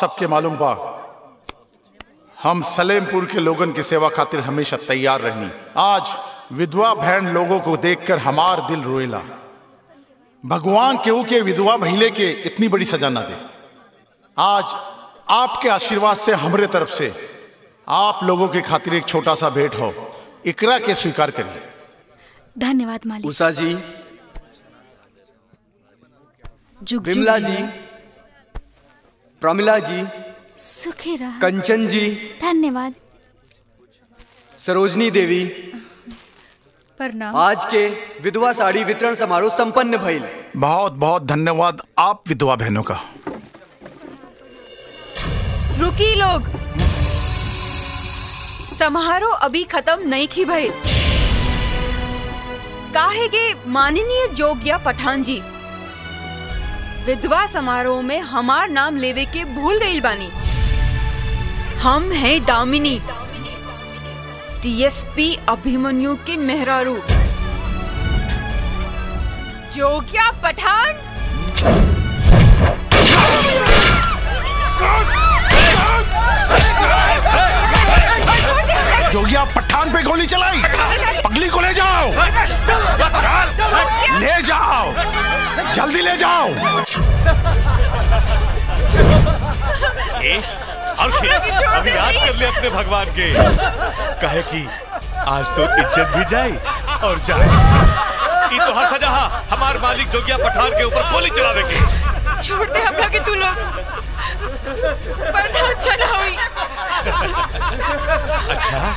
सबके मालूम बा हम सलेमपुर के लोगन की सेवा खातिर हमेशा तैयार रहनी। आज विधवा बहन लोगों को देखकर हमार दिल रोएला। भगवान केहू के विधवा भइले के इतनी बड़ी सजा ना दे। आज आपके आशीर्वाद से हमरे तरफ से आप लोगों के खातिर एक छोटा सा भेंट हो, इकरा के स्वीकार करिए। धन्यवाद मालिक। उषा जी, विमला जी, प्रमिला जी, सुखी रहो। कंचन जी धन्यवाद। सरोजनी देवी प्रणाम। आज के विधवा साड़ी वितरण समारोह संपन्न भइल। बहुत बहुत धन्यवाद आप विधवा बहनों का। रुकी लोग, समारोह अभी खत्म नहीं की भइल। काहे के माननीय जोगिया पठान जी विधवा समारोह में हमार नाम लेवे के भूल गई बानी। हम हैं दामिनी, डीएसपी अभिमन्यु के मेहरारू। जोगिया पठान पे गोली चलाई। पगली को ले जाओ, ले जाओ, जल्दी ले जाओ। और अभी याद कर ले अपने भगवान के। कहे कि आज तो इज्जत भी जाए और जाए। ये तो हर सजा हमारे मालिक जोगिया पठान के ऊपर गोली चलावे के। छोड़ दे हमला के तू लोग। पठान चला हुई। अच्छा,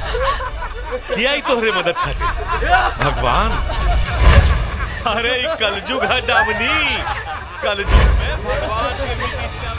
किया ही तोहरे मदद खाते भगवान। अरे कलजुग है दामिनी, कलजुग में भगवान के बीच में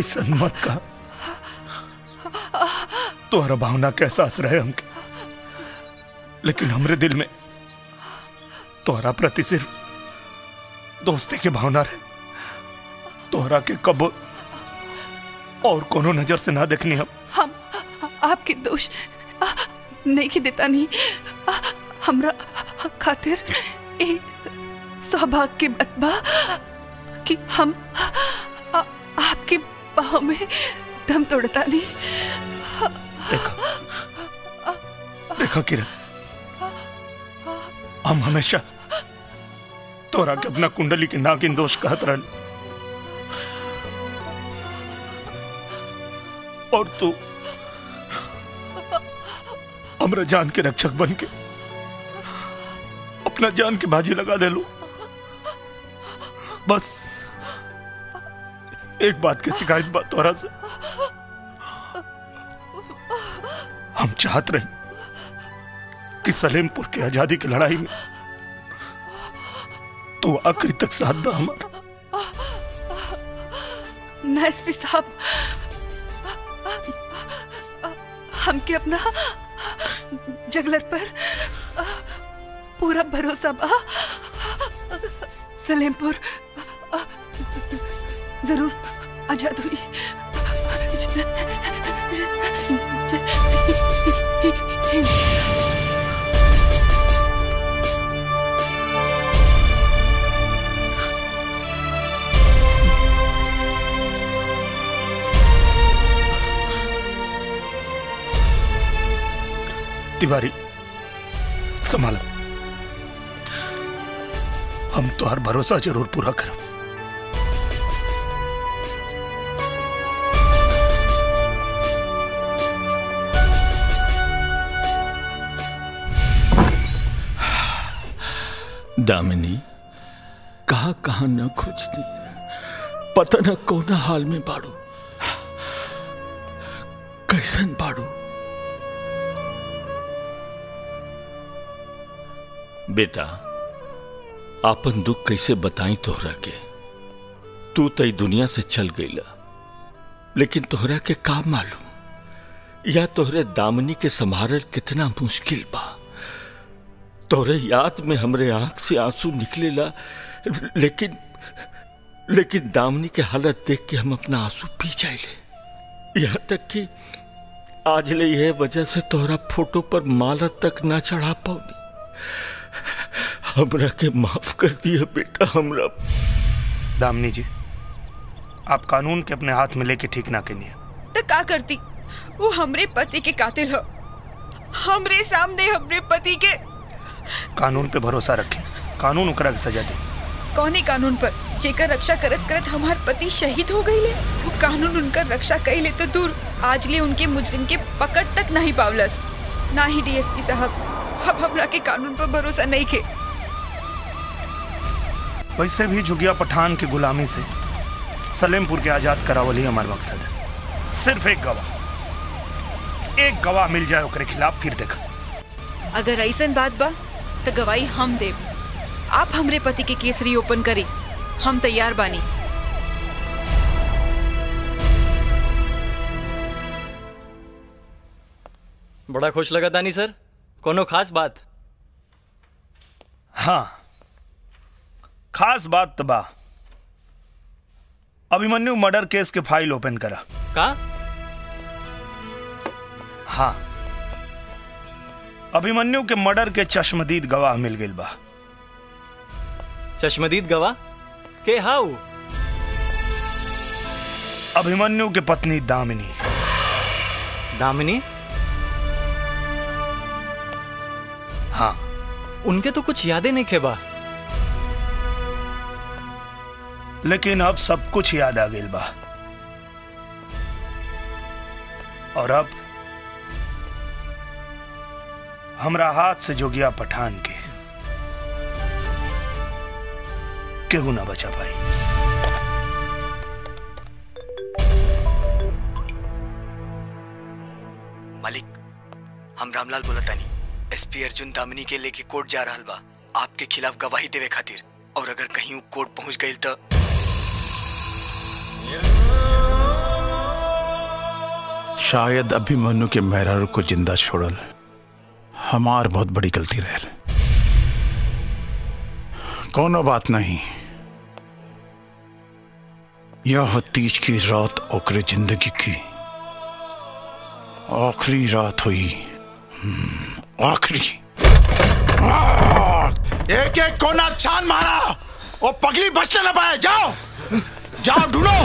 ऐसन मत का, तोहरा भावना के एहसास रहे हमके, लेकिन हमरे दिल में तोहरा प्रति सिर्फ दोस्ती की भावना रहे। तोहरा के कब और कोनो नजर से ना देखनी। हम आपके दोष नहीं की देता नहीं। हमरा खातिर एक सौभाग्य के बात बा कि हम आपके बाहों में दम तोड़ता नहीं। देखा किरण, हम हमेशा तोरा के अपना कुंडली के नागिन दोष कहत रहन, और तू हमरा जान के रक्षक बन के अपना जान के बाजी लगा दे लो। बस एक बात की शिकायत बात तोरा से हम चाहते रहे कि सलेमपुर की आजादी की लड़ाई में तू आखिरी तक साथ दा हमारा। ना एसपी साहब, हमके अपना जगलर पर पूरा भरोसा बा। सलेमपुर जरूर आजाद हुई। तिवारी संभालो, हम तो हर भरोसा जरूर पूरा करो। दामिनी कहा कहां न खोजती, पता न कोना हाल में बाड़ू, कैसन बाड़ू। बेटा आपन दुख कैसे बताई तोहरा के, तू तई दुनिया से चल गईला, लेकिन तोहरा के का मालूम या तोहरे दामिनी के संभारल कितना मुश्किल बा। तोरे याद में हमरे आंख से आंसू निकलेला, लेकिन दामिनी के हालत देख के हम अपना आंसू पी जाइले। यहाँ तक कि आज ले यह वजह से तोहरा फोटो पर माला तक ना चढ़ा पाऊनी। हमरा के माफ कर दिया बेटा हमरा। दामिनी जी आप कानून के अपने हाथ में लेके ठीक ना करिए। तो का करती, वो हमरे पति के कातिल हो, हमरे सामने हमरे पति के। कानून पे भरोसा रखें, कानून उकरा के सजा दे। कौने कानून पर, जेकर रक्षा करत करत हमार पति शहीद हो गईले, वो कानून उनका रक्षा कईले तो दूर, आज ले उनके मुजरिम के पकड़ तक नहीं पावलस। ना ही डीएसपी साहब, अब हमरा के कानून पर भरोसा नहीं के। वैसे भी जोगिया पठान के गुलामी से सलेमपुर के आजाद करावल ही हमारा मकसद है। सिर्फ एक गवाह मिल जाए उसके खिलाफ फिर देखा। अगर ऐसा बात बा तो गवाही हम दे, आप हमरे पति के केस रीओपन करी, हम तैयार बानी। बड़ा खुश लगा दानी सर, कोनो खास बात? हाँ खास बात तो बा, अभिमन्यु मर्डर केस के फाइल ओपन करा। का? हाँ अभिमन्यु के मर्डर के चश्मदीद गवाह मिल गई बा। चश्मदीद गवाह के हाउ? अभिमन्यु के पत्नी दामिनी। दामिनी? हाँ उनके तो कुछ यादें नहीं खेबा, लेकिन अब सब कुछ याद आ गई बा। और अब हमरा हाथ से जोगिया पठान के केहू ना बचा पाई। मालिक हम रामलाल बोलतानी, एसपी अर्जुन दामिनी के लेके कोर्ट जा रहा बा आपके खिलाफ गवाही देवे खातिर, और अगर कहीं कोर्ट पहुंच गई तो। शायद अभिमन्यु के मेहरारू को जिंदा छोड़ल हमार बहुत बड़ी गलती रहे। कोनो बात नहीं, यह तीज की रात ओकरे जिंदगी की आखिरी रात हुई। आखिरी। एक एक कोना छान मारा और पगली बचने न पाए। जाओ जाओ ढूंढो,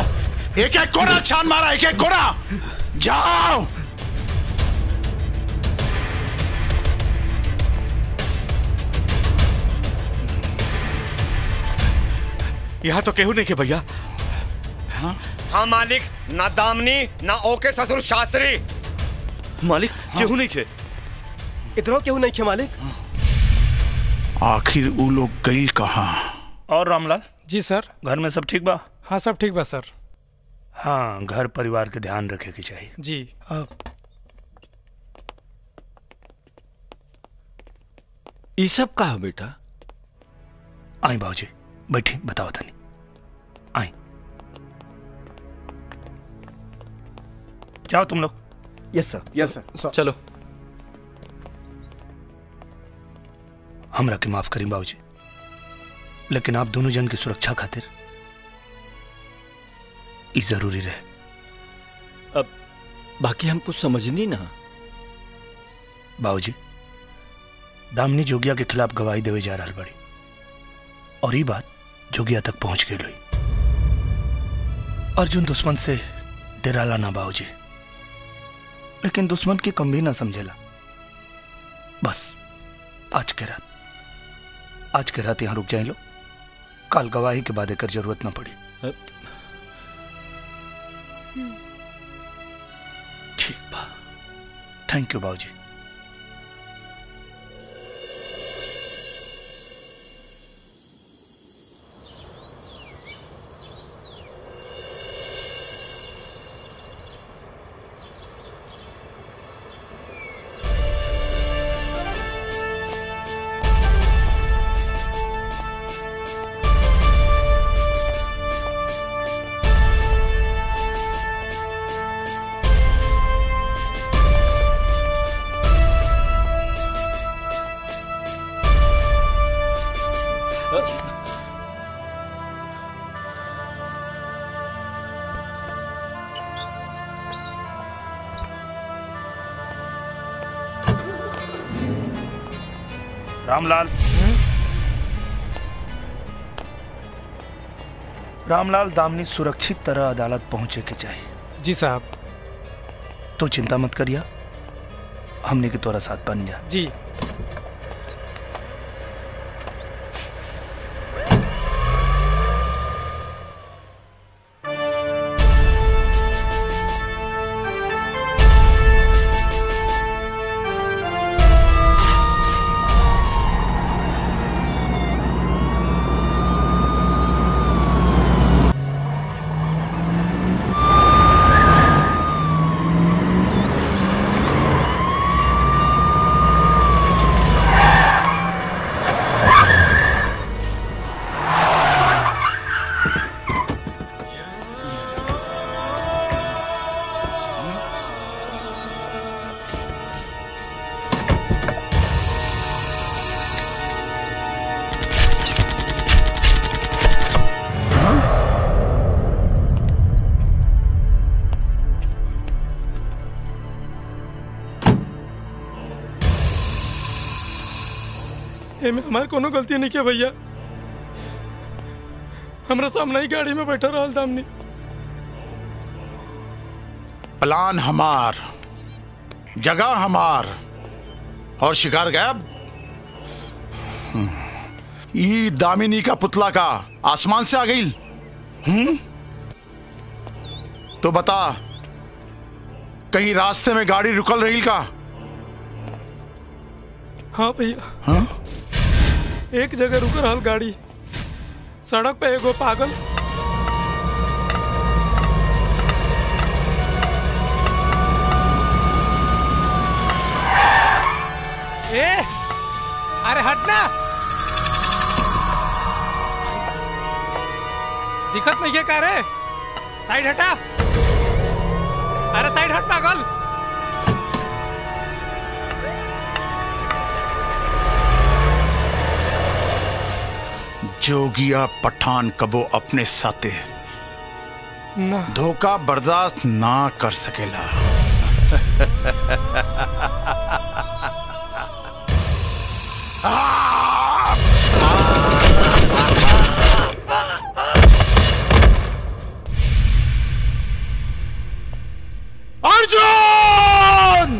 एक एक कोना छान मारा, एक एक कोना। जाओ यहाँ तो केहू नहीं के भैया। हाँ मालिक, ना दामिनी ना ओके ससुर शास्त्री। मालिक केहू नहीं के, इधरों केहू नहीं के मालिक। आखिर वो लोग गई कहाँ? और रामलाल जी सर घर में सब ठीक बा? हाँ सब ठीक बा सर। हाँ घर परिवार के ध्यान रखे की चाहिए जी। ये सब कहा बेटा? आई भाजी बैठी बताओ तानी आई। जाओ तुम लोग। Yes sir. चलो हमरा के माफ करें बाबूजी, लेकिन आप दोनों जन की सुरक्षा खातिर ये जरूरी रहे। अब बाकी हमको समझनी ना। बाबूजी दामिनी जोगिया के खिलाफ गवाही देवे जा रहा बड़ी, और ये बात जोगिया तक पहुंच गई। अर्जुन दुश्मन से डराला ना बाबूजी, लेकिन दुश्मन के कम भी ना समझेला। बस आज के रात यहां रुक जाए लो, काल गवाही के बाद एक जरूरत ना पड़ी। ठीक बा, थैंक यू बाबूजी। रामलाल दामिनी सुरक्षित तरह अदालत पहुंचे के चाहिए। जी साहब। तो चिंता मत करिया, हमने के तोरा साथ बन जा। जी। हमारे कोनो गलती नहीं किया भैया, हमरा सामने ही गाड़ी में बैठा रहा दामिनी। प्लान हमार, जगह हमार और शिकार गायब। ये दामिनी का पुतला का आसमान से आ गई। तो बता, कहीं रास्ते में गाड़ी रुकल रही का? हाँ भैया। हाँ? एक जगह रुक रहा गाड़ी, सड़क पे एगो पागल। ए, अरे हटना, दिखत नहीं है का रे? साइड हटा, अरे साइड हट पागल। जोगिया पठान कबो अपने साथे धोखा बर्दाश्त ना कर सकेला। अर्जुन!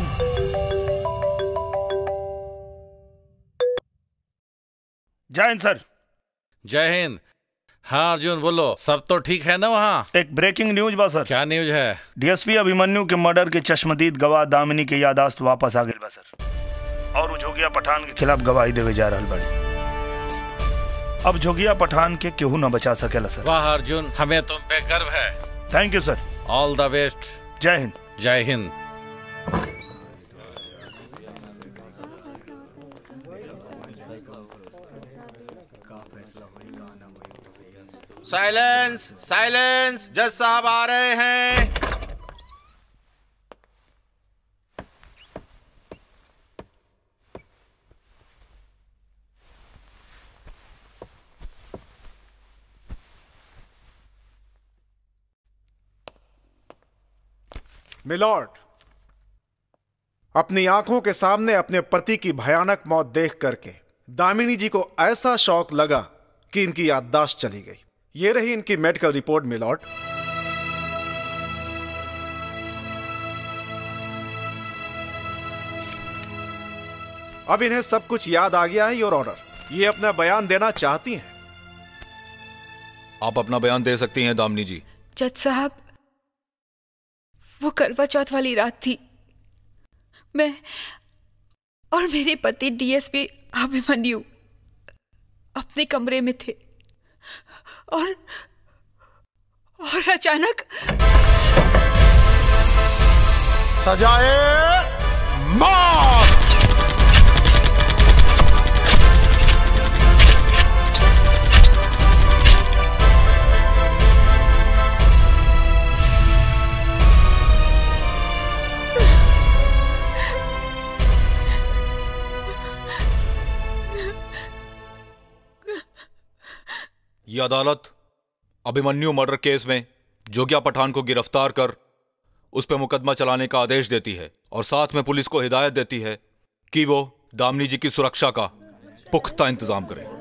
जय हिंद सर। जय हिंद। हाँ अर्जुन बोलो, सब तो ठीक है ना? वहाँ एक ब्रेकिंग न्यूज बा सर। क्या न्यूज है? डीएसपी अभिमन्यु के मर्डर के चश्मदीद गवाह दामिनी के यादाश्त वापस आ गई बा सर, और जोगिया पठान के खिलाफ गवाही देवे जा रहा बाड़ी। अब जोगिया पठान के केहू न बचा सकेला सर। वाह अर्जुन, हमें तुम पे गर्व है। Thank you sir, all the best. जय हिंद। जय हिंद। साइलेंस, साइलेंस, जज साहब आ रहे हैं। मिलॉर्ड, अपनी आंखों के सामने अपने पति की भयानक मौत देख करके दामिनी जी को ऐसा शौक लगा कि इनकी याददाश्त चली गई। ये रही इनकी मेडिकल रिपोर्ट मिलॉर्ड। अब इन्हें सब कुछ याद आ गया है योर ऑनर। ये अपना बयान देना चाहती हैं। आप अपना बयान दे सकती हैं दामिनी जी। जज साहब, वो करवा चौथ वाली रात थी। मैं और मेरे पति डीएसपी अभिमन्यु अपने कमरे में थे और अचानक सजाए मौत। यह अदालत अभिमन्यु मर्डर केस में जोगिया पठान को गिरफ्तार कर उस पर मुकदमा चलाने का आदेश देती है और साथ में पुलिस को हिदायत देती है कि वो दामिनी जी की सुरक्षा का पुख्ता इंतजाम करे।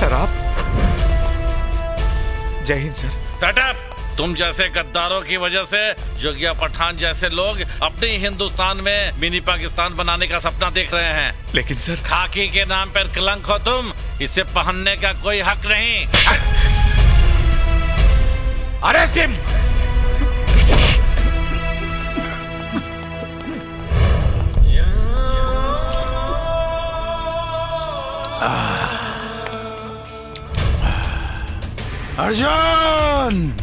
सर आप जय हिंद सर। Shut up. तुम जैसे गद्दारों की वजह से जोगिया पठान जैसे लोग अपने हिंदुस्तान में मिनी पाकिस्तान बनाने का सपना देख रहे हैं। लेकिन सर खाकी के नाम पर कलंक हो तुम, इसे पहनने का कोई हक नहीं। अरे सिम, अर्जुन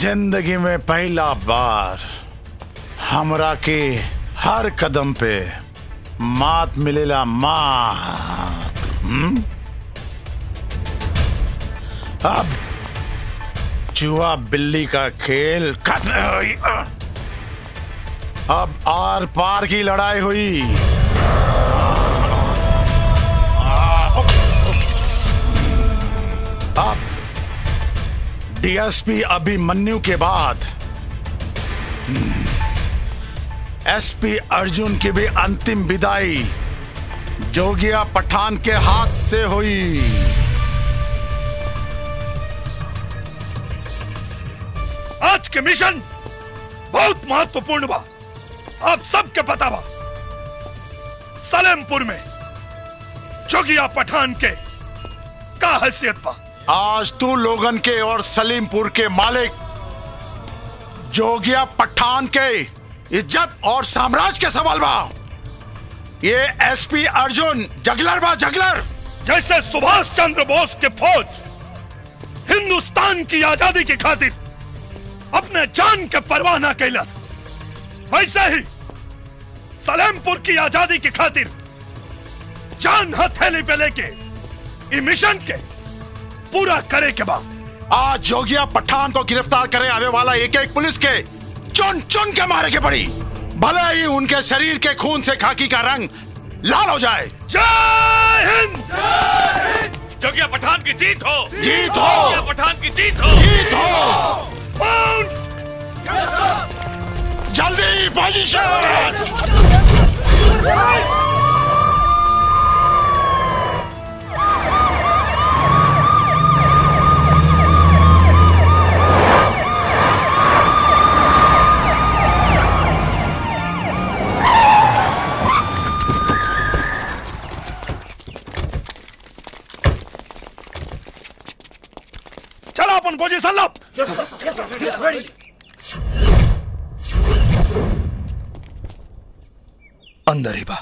जिंदगी में पहला बार हमरा के हर कदम पे मात मिलेला मात। अब चूहा बिल्ली का खेल खत्म। अब आर पार की लड़ाई हुई। अब डीएसपी अभिमन्यु के बाद एसपी अर्जुन की भी अंतिम विदाई जोगिया पठान के हाथ से हुई। आज के मिशन बहुत महत्वपूर्ण बा, आप सबके पता बा। सलेमपुर में जोगिया पठान के का हैसियत बा। आज तू लोगन के और सलीमपुर के मालिक जोगिया पठान के इज्जत और साम्राज्य के सवाल बा। ये एसपी अर्जुन जगलर बा, जगलर। जैसे सुभाष चंद्र बोस के फौज हिंदुस्तान की आजादी की खातिर अपने जान के परवाह न कैलस, वैसे ही सलेमपुर की आजादी की खातिर जान हथेली पे लेके इ मिशन के पूरा करे के बाद आज जोगिया पठान को गिरफ्तार करे आवे वाला एक एक पुलिस के चुन चुन के मारे के पड़ी, भले ही उनके शरीर के खून से खाकी का रंग लाल हो जाए। जय हिंद। जोगिया पठान की जीत हो, जीत हो। जोगिया पठान की जीत हो, जीत हो। जल्दी पोजीशन। पोजीशन लो। अंदर ही बा।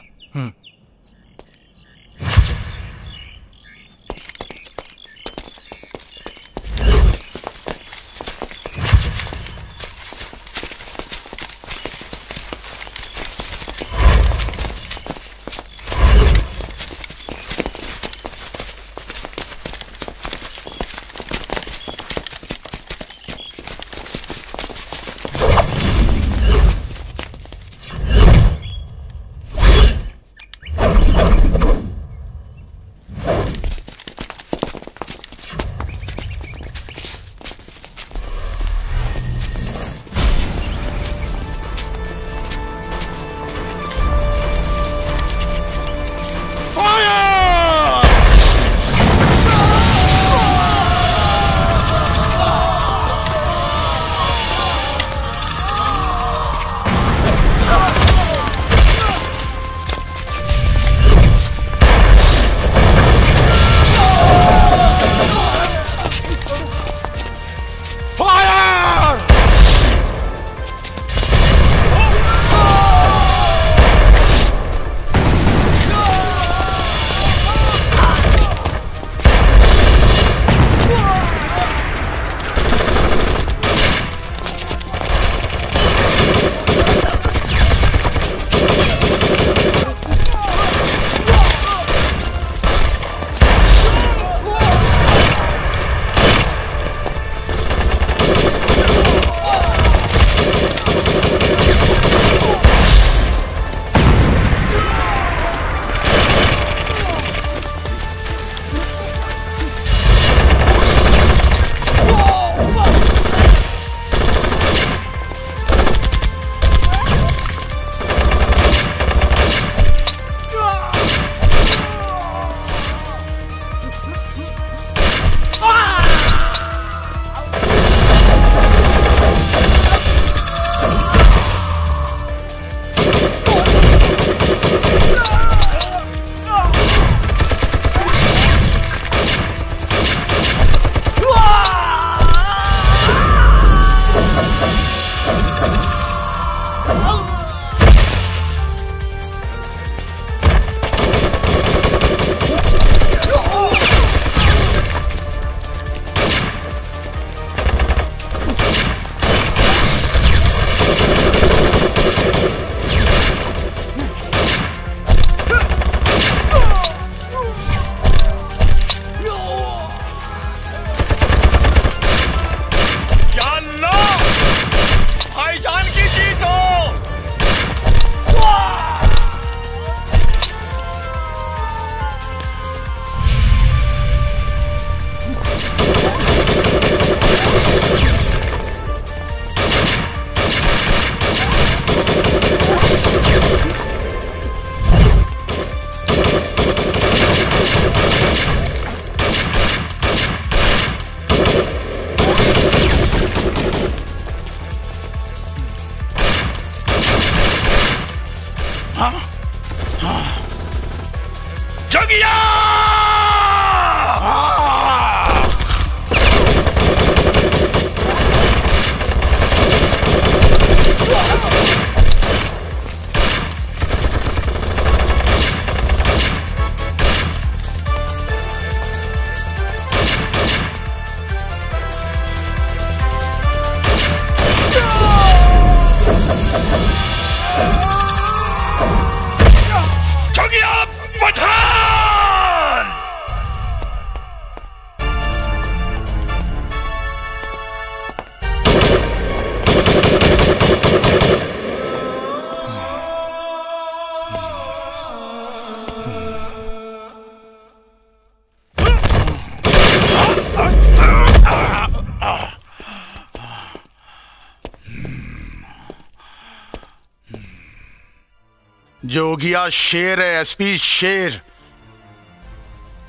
जोगिया शेर है, एसपी शेर,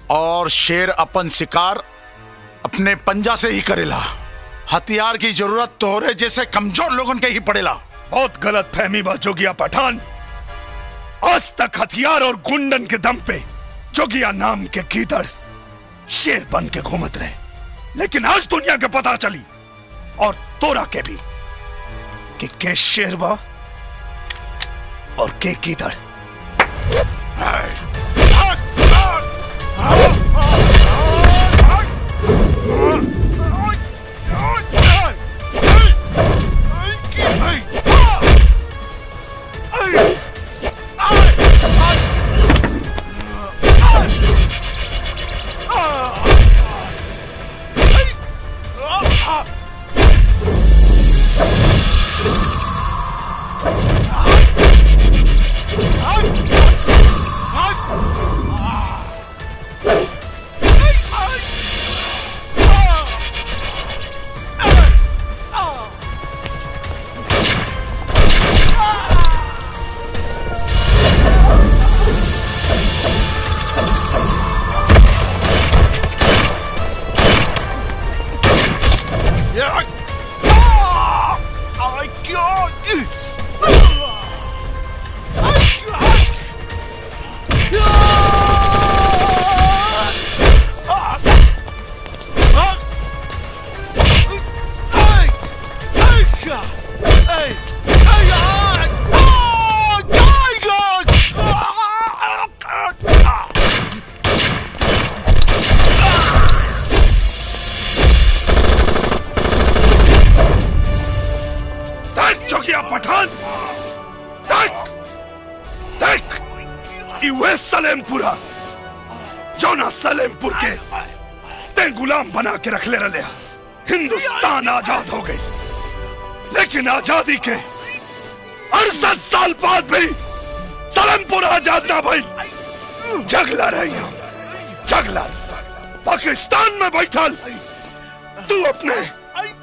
और शेर अपन शिकार अपने पंजा से ही करेला, हथियार की जरूरत तोहरे जैसे कमजोर लोगों के ही पड़ेला। बहुत गलत फहमी बा जोगिया पठान। आज तक हथियार और गुंडन के दम पे जोगिया नाम के गीदड़ शेर बन के घूमत रहे, लेकिन आज दुनिया के पता चली और तोरा के भी कि के शेर बा और के गीदड़।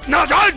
नाजायज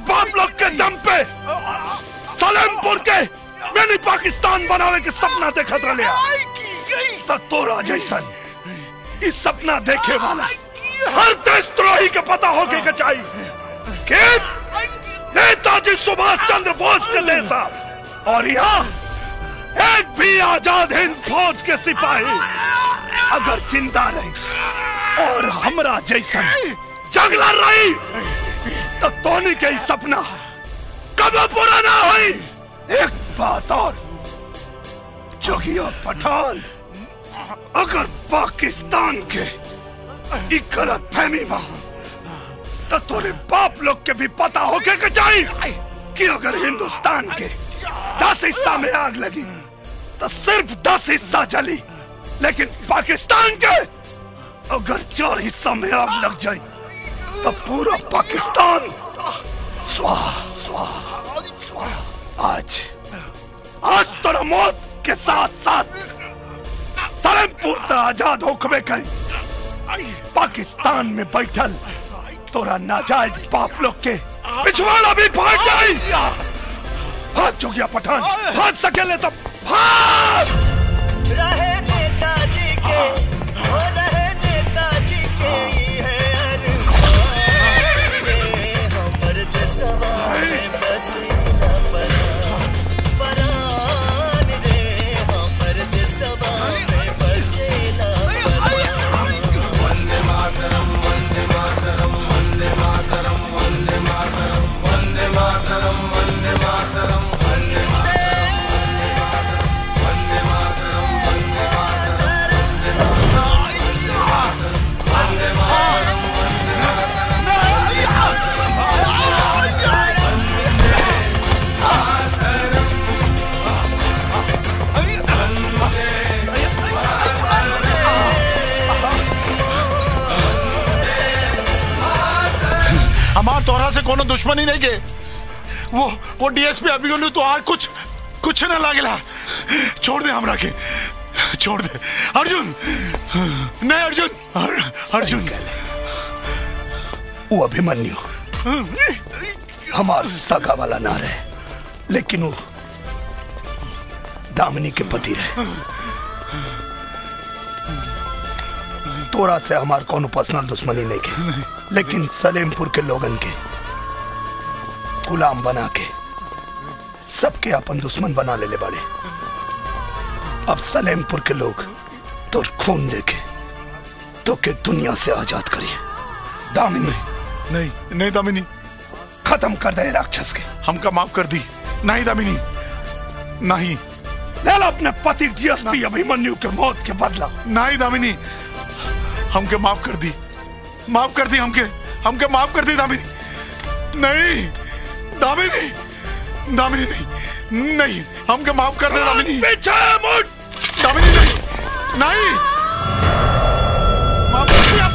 बाप लोग के पिछवाड़ा भी भाग जाए। भाग जोगिया पठान, भाग सके ले तो भाग। रहे नेताजी के, हो रहे नेताजी के ही है अरमान ये, हम मर्द सवार हैं बस ना परान रे, हम मर्द सवार हैं बस ना परान। वंदे मातरम, वंदे मातरम, वंदे मातरम, वंदे मातरम, वंदे मातरम, वंदे मातरम, वंदे मातरम, वंदे मातरम, वंदे मातरम, वंदे मातरम, वंदे मातरम, वंदे हमार तोहरा से कोनो दुश्मनी नहीं के। वो डीएसपी अभिमन्यु तोहार कुछ ना लागेला। छोड़ दे हमरा के, छोड़ दे। अर्जुन नहीं, अर्जुन वो अभिमन्यु हमार सगा वाला ना रहे, लेकिन वो दामिनी के पति रहे। तोरा से हमार कौन पर्सनल दुश्मनी नहीं के, लेकिन सलेमपुर के लोगन के गुलाम बना के सबके अपन दुश्मन बना ले बाड़े। अब सलेमपुर के लोग तो खून देके तो के दुनिया से आजाद करिए। दामिनी नहीं, नहीं दामिनी, खत्म कर दे राक्षस के। हमका माफ कर दी। नहीं दामिनी नहीं, ले लो अपने पति डीएसपी अभिमन्यु के मौत के बदला। नहीं दामिनी, हमके माफ कर दी, माफ कर दी, हमके माफ कर दी दामिनी। नहीं दामिनी, दामिनी नहीं, नहीं हमके माफ कर दे दामिनी। पीछे मुड़ दामिनी, नहीं नहीं माफ कर दिया।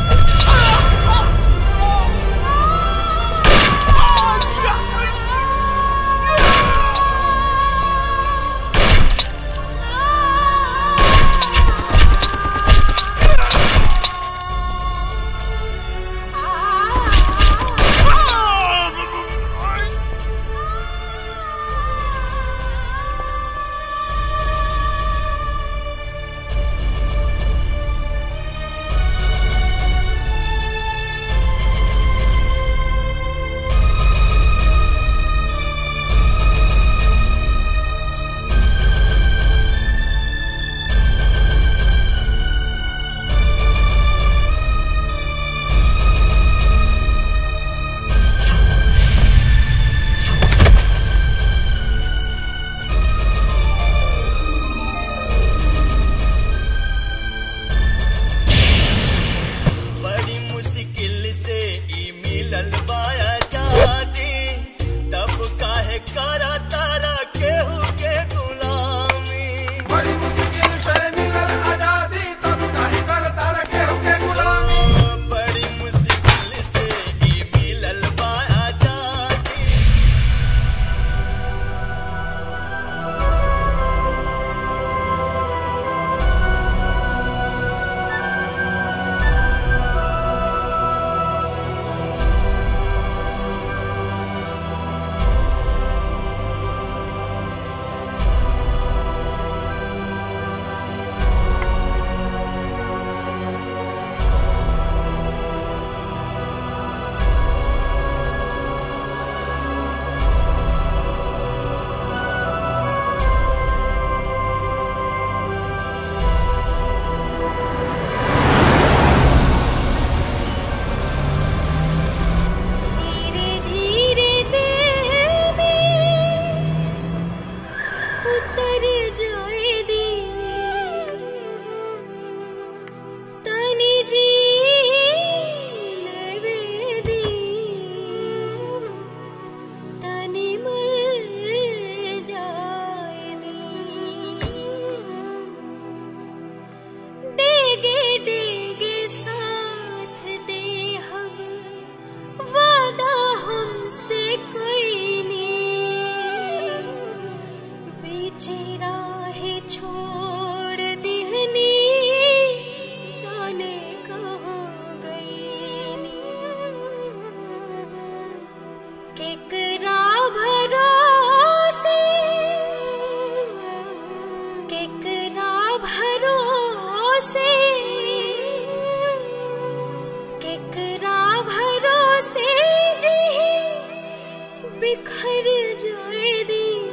बिखर जाए दी।